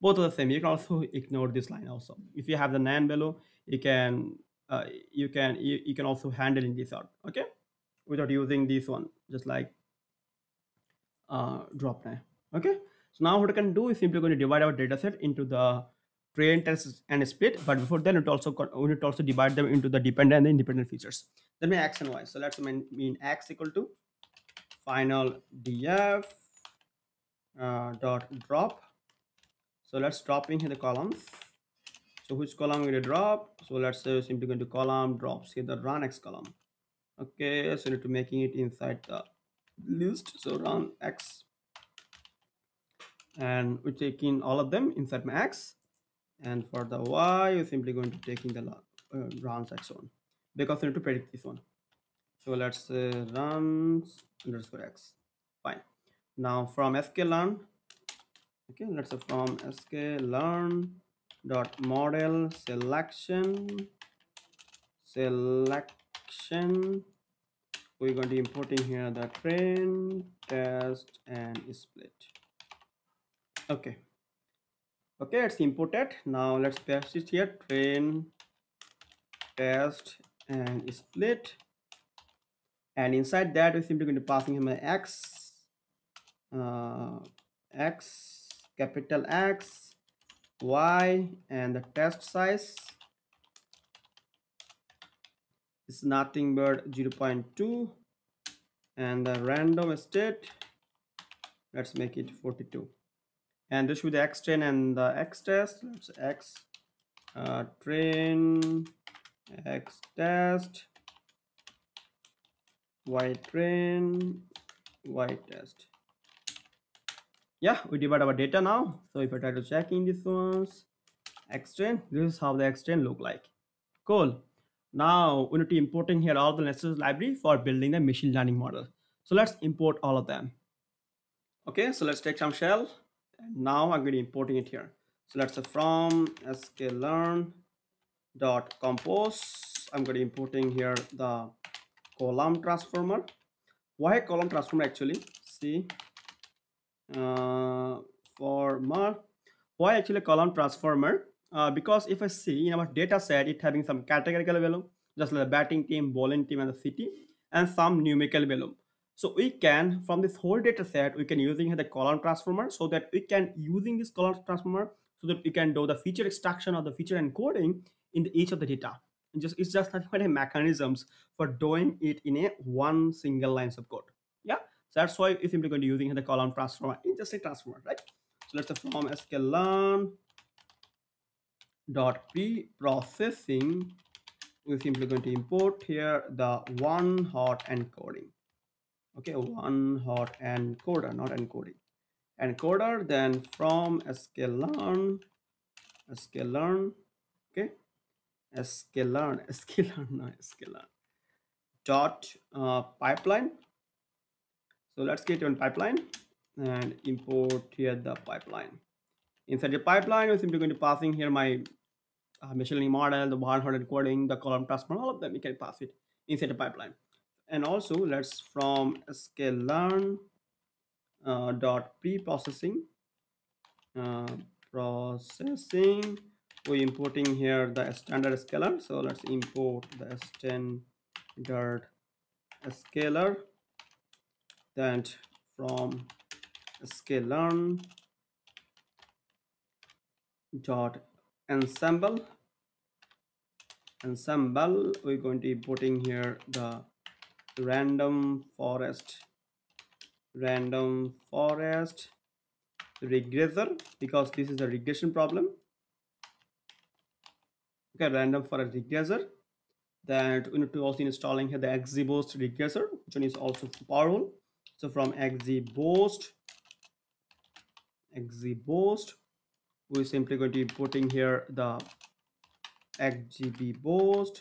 Both are the same. You can also ignore this line also. If you have the non value, you can uh, you can you, you can also handle in this out, okay, without using this one, just like uh, drop now. Okay, so now what I can do is simply going to divide our data set into the train, test, and split. But before then, it also we need to also divide them into the dependent and the independent features. Then my x and y. So let's mean, mean x equal to final df uh, dot drop. So let's drop in here the columns. So which column we're going to drop? So let's say simply going to column drops here the run x column. Okay, so need to making it inside the list. So run x, and we take in all of them inside my x. And for the y, we're simply going to take in the uh, runs x one because we need to predict this one. So let's say runs underscore x. Fine. Now from sklearn. Okay, let's say from sklearn dot model selection selection we're going to import in here the train, test, and split. Okay, okay, it's imported. Now let's paste it here train, test, and split, and inside that we're simply going to passing him an x uh, x capital X, Y, and the test size is nothing but zero point two, and the random state, let's make it forty-two, and this with the X train and the X test, let's X uh, train, X test, Y train, Y test. Yeah, we divide our data now. So if I try to check in this one's X train, this is how the X train look like. Cool. Now we need to import in here all the necessary library for building the machine learning model. So let's import all of them. Okay, so let's take some shell. And now I'm going to importing it here. So let's say from sklearn dot compose. I'm going to importing here the column transformer. Why column transformer actually? See. Uh, for more why actually column transformer uh, because if I see in our data set it having some categorical value just like the batting team, bowling team, and the city, and some numerical value. So we can from this whole data set we can using the column transformer so that we can using this column transformer so that we can do the feature extraction or the feature encoding in the, each of the data, and just it's just not many mechanisms for doing it in a one single lines of code. Yeah, so that's why it's simply going to using the column transformer. It's just a transformer, right? So let's say from sklearn dot p processing, we're simply going to import here the one hot encoding. Okay, one hot encoder, not encoding. Encoder, then from scikit-learn, scikit-learn, okay, scikit-learn, scikit-learn, not scikit-learn dot uh, pipeline. So let's get on pipeline and import here the pipeline. Inside the pipeline, we're simply going to passing here my uh, machine learning model, the one hot encoding, the column transform, all of them. We can pass it inside the pipeline. And also, let's from scikit-learn uh, dot pre-processing uh, processing. We're importing here the standard scalar. So let's import the standard scalar. Then from scikit-learn dot ensemble ensemble. We're going to importing here the random forest random forest regressor, because this is a regression problem. Okay, random forest regressor. That we need to also installing here the XGBoost regressor, which one is also powerful. So from XGBoost XGBoost we're simply going to be importing here the XGBoost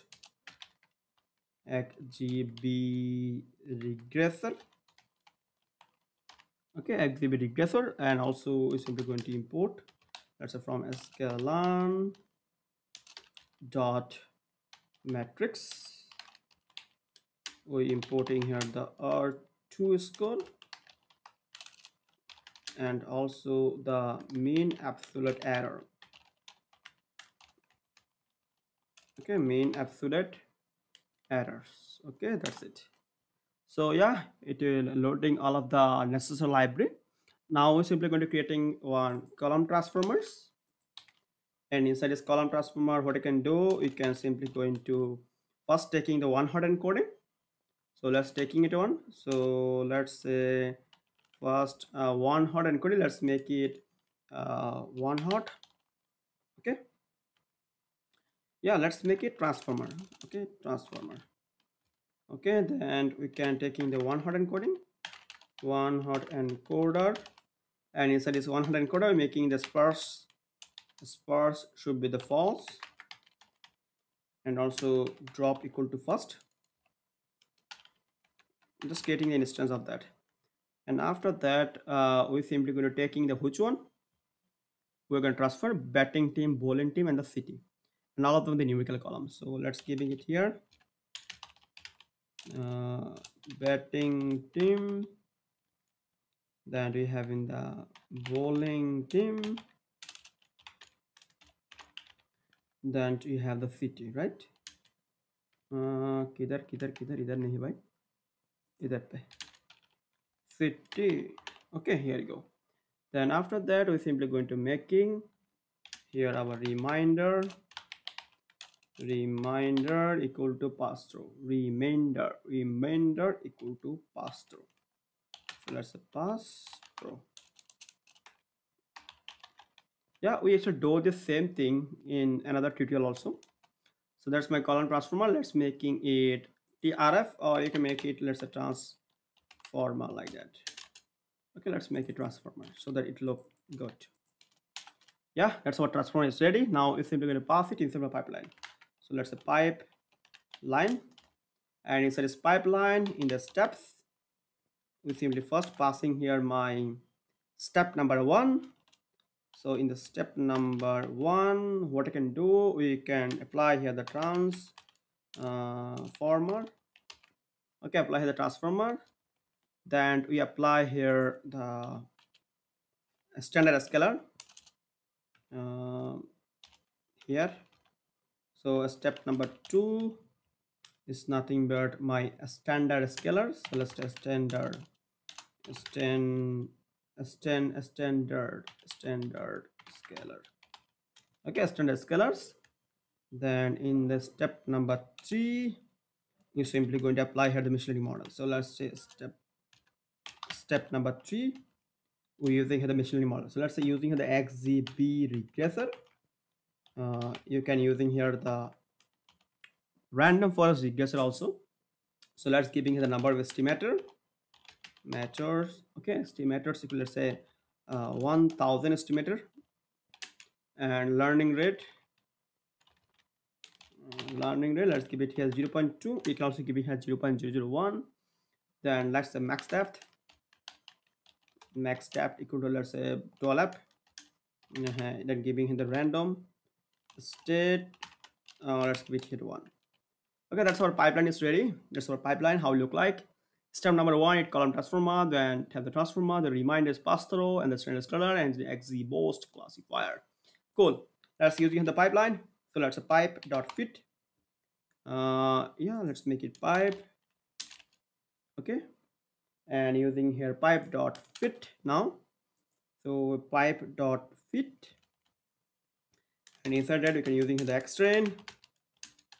X G B regressor. Okay, X G B regressor, and also we're simply going to import that's from scikit-learn dot matrix. We're importing here the R two score and also the mean absolute error. Okay, mean absolute errors. Okay, that's it. So yeah, it will loading all of the necessary library. Now we're simply going to creating one column transformers, and inside this column transformer, what you can do, you can simply go into first taking the one hot encoding. So let's taking it on. So let's say first uh, one hot encoding, let's make it uh, one hot. Okay, yeah, let's make it transformer. Okay, transformer. Okay, then we can taking the one hot encoding, one hot encoder, and inside this one hot encoder we're making the sparse sparse should be the false, and also drop equal to first. I'm just getting the instance of that, and after that uh, we simply going to taking the which one we're going to transfer batting team, bowling team, and the city. And all of them the numerical column. So let's giving it here uh, batting team, then we have in the bowling team, then we have the city, right? Uh, kidhar kidhar kidhar idhar nahi bhai, idhar pe city. Okay, here you go. Then after that we're simply going to making here our reminder reminder equal to pass through, remainder remainder equal to pass through. So let's say pass through. Yeah, we actually do the same thing in another tutorial also. So that's my column transformer. Let's making it T R F, or you can make it, let's say, transformer like that. Okay, let's make it transformer so that it look good. Yeah, that's what transformer is ready. Now it's simply going to pass it inside the pipeline. So let's say pipe line, and inside this pipeline in the steps, we simply first passing here my step number one. So in the step number one, what I can do, we can apply here the trans uh, former. Okay, apply here the transformer. Then we apply here the standard scalar uh, here. So step number two is nothing but my standard scalar. So let's do standard, stand, stand, standard, standard scalar. Okay, standard scalars. Then in the step number three, you're simply going to apply here the machine learning model. So let's say step step number three, we're using here the machine learning model. So let's say using here the X G B regressor. uh, you can using here the random forest regressor also. So let's giving here the number of estimator matures. Okay, estimators, if let's say uh, one thousand estimator, and learning rate uh, learning rate let's give it here zero point two. We can also give it here zero point zero zero one. Then let's say max depth max depth equal to let's say twelve. Uh-huh. Then giving him the random state, uh, let's give it here one. Okay, that's our pipeline is ready. That's our pipeline, how it look like. Step number one, it column transformer, then have the transformer, the reminder is pass through, and the standard scalar and the XGBoost classifier. Cool. Let's use the pipeline. So let's a pipe dot fit. Uh, yeah, let's make it pipe. Okay, and using here pipe dot fit now. So pipe dot fit, and inside that we can using the X train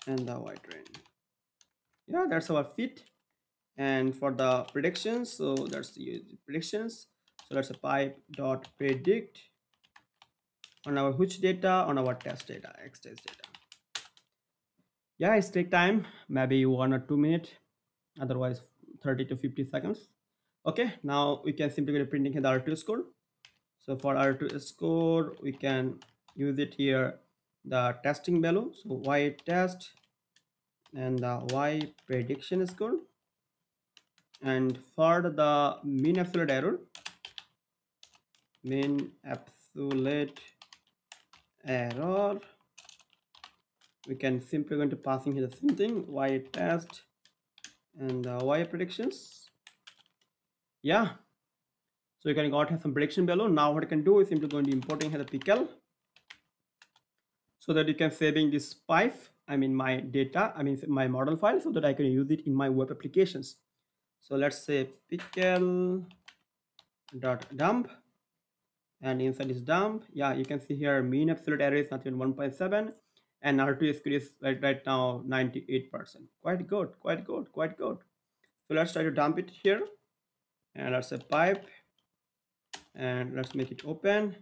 and the Y train. Yeah, that's our fit. And for the predictions, so that's the predictions. So that's a pipe dot predict on our which data, on our test data, X test data. Yeah, it's take time, maybe one or two minutes, otherwise thirty to fifty seconds. Okay, now we can simply be printing the R two score. So for R two score, we can use it here, the testing value. So Y test and the Y prediction score. And for the mean absolute error, mean absolute error, we can simply going to passing here the same thing, Y test and the Y predictions. Yeah. So you can got have some prediction below. Now what I can do is simply going to importing here the P C L, so that you can saving this pipe, I mean my data, I mean my model file, so that I can use it in my web applications. So let's say P C L dot dump, and inside is dump. Yeah, you can see here mean absolute error is not even one point seven, and R two is right, right now ninety-eight percent. Quite good, quite good, quite good. So let's try to dump it here, and let's say pipe. And let's make it open.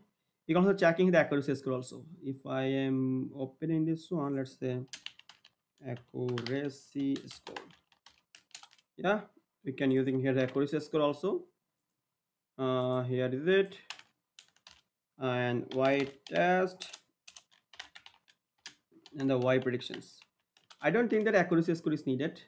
You can also checking the accuracy score also. If I am opening this one, let's say accuracy score. Yeah, we can using here the accuracy score also. Uh, here is it. And Y test and the Y predictions. I don't think that accuracy score is needed.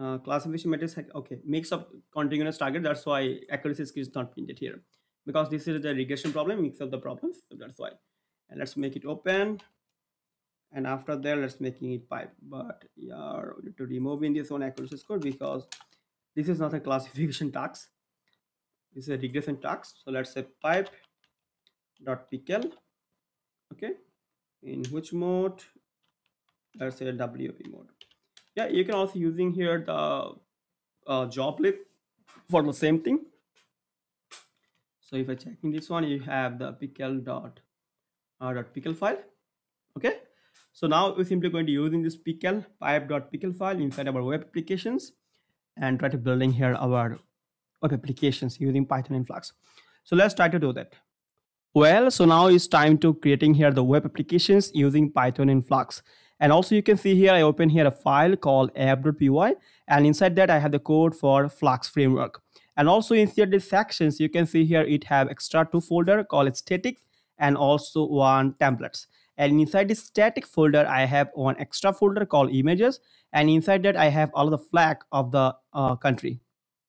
Uh, classification matrix, okay, mix of continuous target, that's why accuracy is not printed here, because this is the regression problem, mix of the problems, so that's why. And let's make it open, and after that let's making it pipe. But yeah, we need to remove in this one accuracy score, because this is not a classification task, this is a regression task. So let's say pipe dot pkl. Okay, in which mode? Let's say W P mode. Yeah, you can also using here the uh, job lib for the same thing. So if I checking this one, you have the pickle dot uh, dot pickle file. Okay, so now we're simply going to using this pickle pipe dot pickle file inside our web applications and try to building here our web applications using Python and Flask. So let's try to do that. Well, so now it's time to creating here the web applications using Python and Flask. And also you can see here, I open here a file called app.py, and inside that I have the code for Flask framework. And also inside the sections, you can see here it have extra two folder called static and also one templates. And inside the static folder, I have one extra folder called images. And inside that I have all of the flag of the uh, country.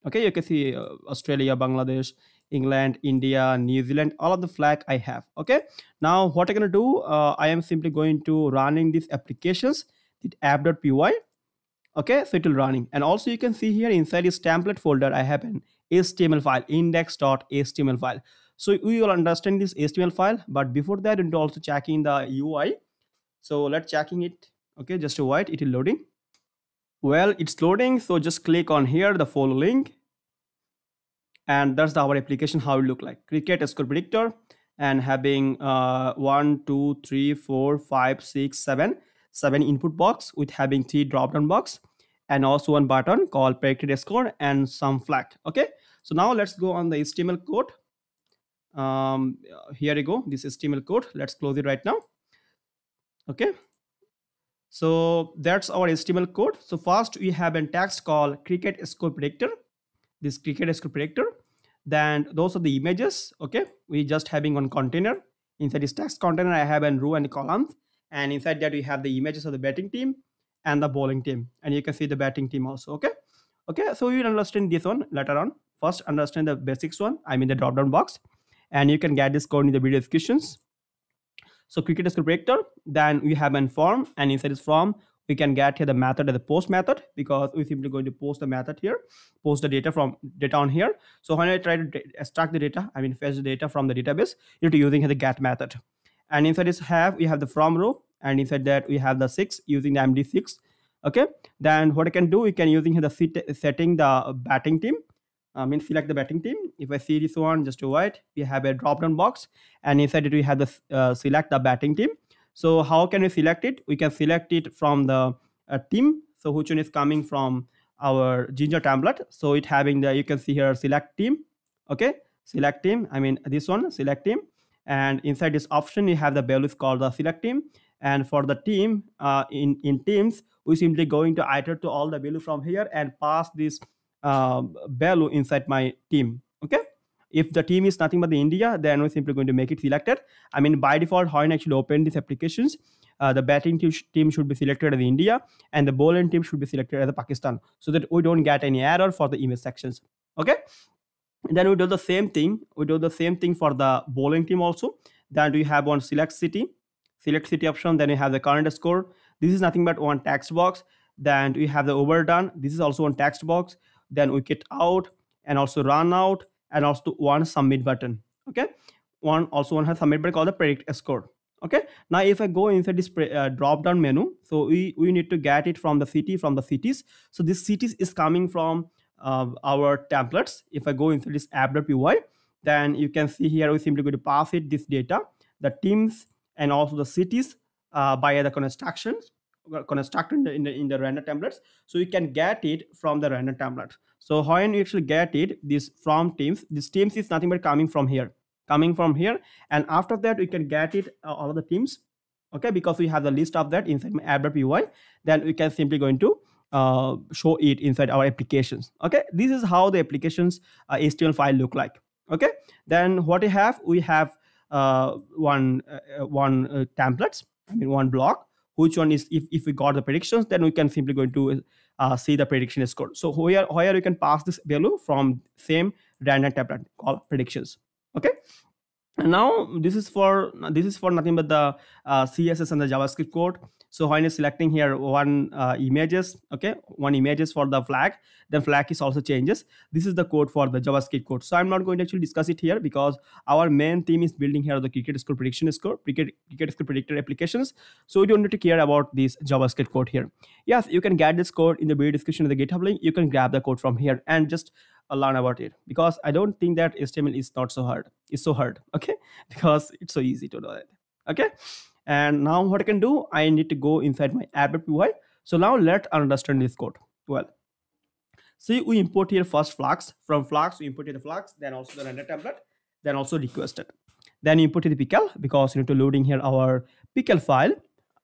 Okay, you can see uh, Australia, Bangladesh, England, India, New Zealand, all of the flag I have. Okay, now what I'm gonna do, uh, I am simply going to running these applications, the app.py. Okay, so it will running. And also you can see here inside this template folder, I have an H T M L file, index.html file. So we will understand this H T M L file, but before that, into also checking the U I. So let's checking it. Okay, just to wait, it is loading. Well, it's loading, so just click on here the follow link. And that's the, our application, how it look like. Cricket score predictor, and having uh, one, two, three, four, five, six, seven, seven input box with having three drop down box, and also one button called predicted score and some flag. Okay, so now let's go on the H T M L code. Um, here you go, this H T M L code. Let's close it right now. Okay, so that's our H T M L code. So first we have a text called cricket score predictor, this cricket score predictor. Then those are the images. Okay, we just having one container. Inside this text container, I have a row and columns, and inside that we have the images of the batting team and the bowling team, and you can see the batting team also. Okay, okay. So we will understand this one later on. First, understand the basics one. I mean the drop down box, and you can get this code in the video descriptions. So cricket score predictor. Then we have a form, and inside this form we can get here the method as the post method, because we simply going to post the method here, post the data from data on here. So when I try to extract the data, I mean fetch the data from the database, you're using the get method. And inside this have we have the from row, and inside that we have the six using the M D six. Okay. Then what I can do, we can using here the setting the batting team. I mean select the batting team. If I see this one, just to white, we have a drop down box, and inside it we have the uh, select the batting team. So how can we select it? We can select it from the uh, team. So which one is coming from our Ginger template. So it having the, you can see here select team. Okay, select team. I mean this one select team. And inside this option, you have the values called the select team. And for the team uh, in in teams, we simply going to iterate to all the value from here and pass this uh, value inside my team. Okay. If the team is nothing but the India, then we're simply going to make it selected. I mean, by default, how you actually open these applications, uh, the batting team, sh team should be selected as India, and the bowling team should be selected as Pakistan, so that we don't get any error for the image sections. Okay. And then we do the same thing. We do the same thing for the bowling team also. Then we have one select city, select city option. Then we have the current score. This is nothing but one text box. Then we have the overdone. This is also one text box. Then wicket out and also run out. And also one submit button. Okay, one also one has submit button called the predict score. Okay, now if I go inside this uh, drop down menu, so we we need to get it from the city, from the cities. So this cities is coming from uh, our templates. If I go into this app.py, then you can see here we simply going to pass it this data, the teams and also the cities uh, by the constructions constructed in the, in the in the render templates. So you can get it from the render template. So how you actually get it, this from teams, this teams is nothing but coming from here, coming from here. And after that, we can get it uh, all of the teams. Okay, because we have the list of that inside my app.py, then we can simply going to uh, show it inside our applications. Okay, this is how the applications uh, H T M L file look like. Okay, then what we have, we have uh, one, uh, one uh, templates, I mean one block. Which one is, if, if we got the predictions, then we can simply going to uh, see the prediction score. So here, here you can pass this value from same random template called predictions. Okay. And now this is for this is for nothing but the uh, C S S and the JavaScript code. So when is selecting here one uh, images, okay, one images for the flag, then flag is also changes. This is the code for the JavaScript code. So I'm not going to actually discuss it here because our main theme is building here the cricket score prediction score, cricket cricket score predictor applications. So you don't need to care about this JavaScript code here. Yes, you can get this code in the video description of the GitHub link. You can grab the code from here and just learn about it, because I don't think that H T M L is not so hard. It's so hard, okay? Because it's so easy to do it, okay? And now what I can do, I need to go inside my app.py. So now let's understand this code. Well, see, we import here first Flask. From Flask, we imported the Flask, then also the render template, then also requested. Then you import the pickle, because you need to loading here our pickle file,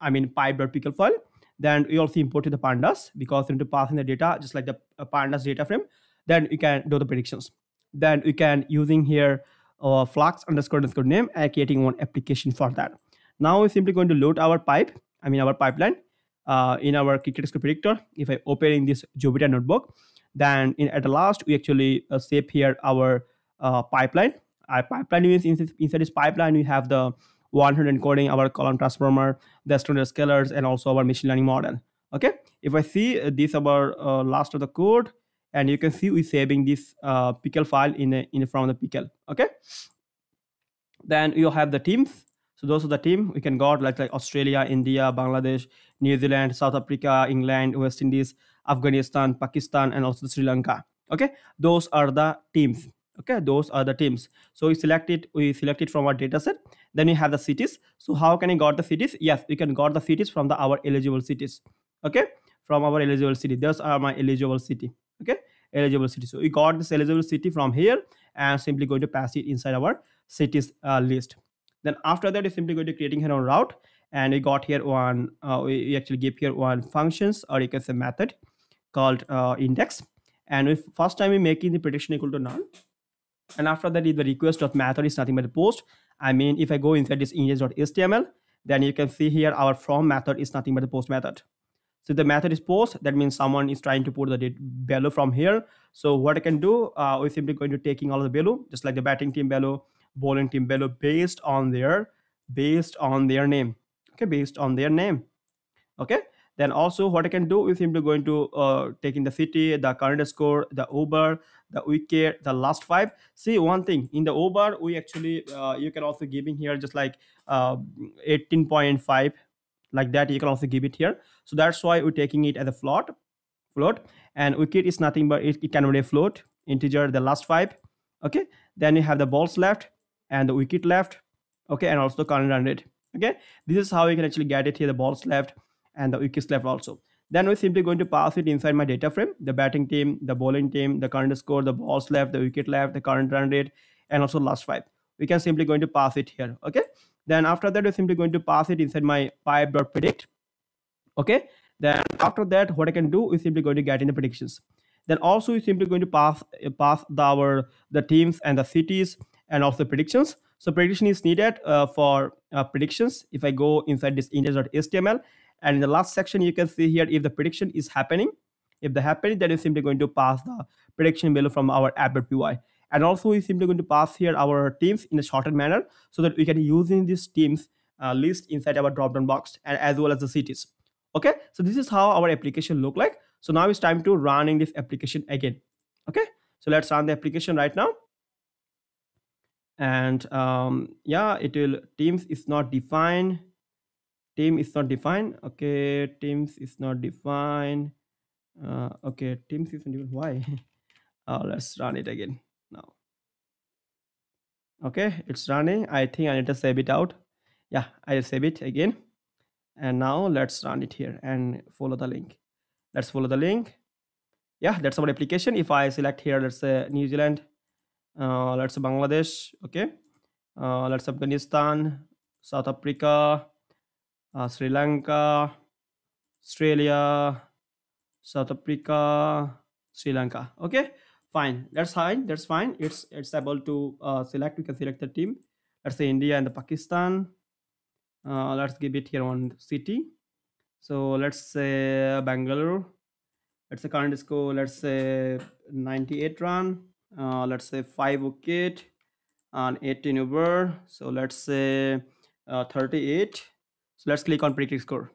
I mean pipe.pickle file. Then we also imported the pandas, because you need to pass in the data, just like the pandas data frame. Then you can do the predictions. Then you can using here uh, Flask underscore underscore name and creating one application for that. Now we're simply going to load our pipe, I mean our pipeline uh, in our cricket score predictor. If I open in this Jupyter Notebook, then in, at the last we actually uh, save here our uh, pipeline. Our pipeline means inside, inside this pipeline we have the one hundred encoding, our column transformer, the standard scalars, and also our machine learning model. Okay, if I see uh, this our uh, last of the code, and you can see we're saving this uh, pickle file in a, in from the pickle. Okay, then you have the teams. So those are the team we can got like, like Australia, India, Bangladesh, New Zealand, South Africa, England, West Indies, Afghanistan, Pakistan, and also Sri Lanka. Okay, those are the teams. Okay, those are the teams. So we select it, we select it from our data set. Then you have the cities. So how can you got the cities? Yes, we can got the cities from the our eligible cities. Okay, from our eligible city. Those are my eligible city. Okay, eligible city. So we got this eligible city from here and simply going to pass it inside our cities uh, list. Then after that, you're simply going to creating your own route And we got here one, uh, we actually give here one functions, or you can say method called uh, index. And if first time we making the prediction equal to none. And after that is the request of method is nothing but a post. I mean, if I go inside this index.html, then you can see here our from method is nothing but the post method. So the method is post, that means someone is trying to put the value from here. So what I can do, uh, we're simply going to taking all of the value, just like the batting team value, bowling team value, based on their, based on their name. Okay, based on their name. Okay, then also what I can do is simply going to uh, take in the city, the current score, the over, the wicket, the last five. See one thing in the over, we actually uh, you can also give in here just like uh, eighteen point five, like that. You can also give it here. So that's why we're taking it as a float, float, and wicket is nothing but it, it can be a float integer. The last five. Okay, then you have the balls left and the wicket left. Okay, and also the current run rate. Okay, this is how you can actually get it here. The balls left and the wickets left also. Then we're simply going to pass it inside my data frame, the batting team, the bowling team, the current score, the balls left, the wicket left, the current run rate, and also last five. We can simply going to pass it here. Okay, then after that we're simply going to pass it inside my pipe.predict. Okay, then after that what I can do is simply going to get in the predictions. Then also we're simply going to pass pass the, our the teams and the cities and also predictions. So prediction is needed uh, for uh, predictions. If I go inside this index.html, and in the last section, you can see here if the prediction is happening. If the happening, then you're simply going to pass the prediction value from our app.py. And also, we're simply going to pass here our teams in a shortened manner so that we can use in these teams uh, list inside our drop-down box, and as well as the cities. Okay, so this is how our application look like. So now it's time to running this application again. Okay, so let's run the application right now. And um, yeah, it will teams is not defined. Team is not defined. Okay, teams is not defined. Uh, okay, teams is not defined. Why? uh, let's run it again now. Okay, it's running. I think I need to save it out. Yeah, I'll save it again. And now let's run it here and follow the link. Let's follow the link. Yeah, that's our application. If I select here, let's say New Zealand, uh, let's say Bangladesh. Okay, uh, let's Afghanistan, South Africa. Uh, Sri Lanka, Australia, South Africa, Sri Lanka. Okay, fine. That's fine. That's fine. It's it's able to uh, select. We can select the team. Let's say India and the Pakistan. Uh, let's give it here on city. So let's say Bangalore. Let's say current score. Let's say ninety-eight run. Uh, let's say five wicket and eighteen over. So let's say uh, thirty-eight. So let's click on predicted score.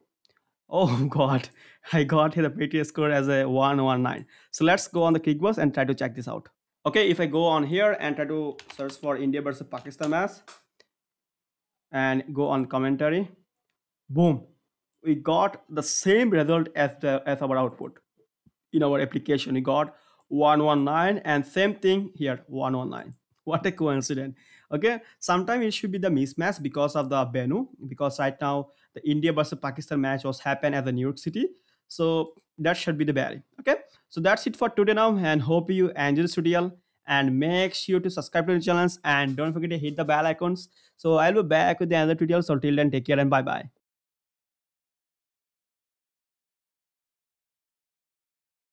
Oh God, I got here the predicted score as a one one nine. So let's go on the Cricbuzz and try to check this out. Okay, if I go on here and try to search for India versus Pakistan match and go on commentary, boom, we got the same result as the as our output in our application. We got one one nine and same thing here, one one nine. What a coincidence. Okay, sometimes it should be the mismatch because of the venue, because right now the India versus Pakistan match was happened at the New York City, so that should be the value. Okay, so that's it for today now, and hope you enjoyed this tutorial, and make sure to subscribe to the channels and don't forget to hit the bell icons. So I'll be back with the other tutorials. So till then, take care and bye bye.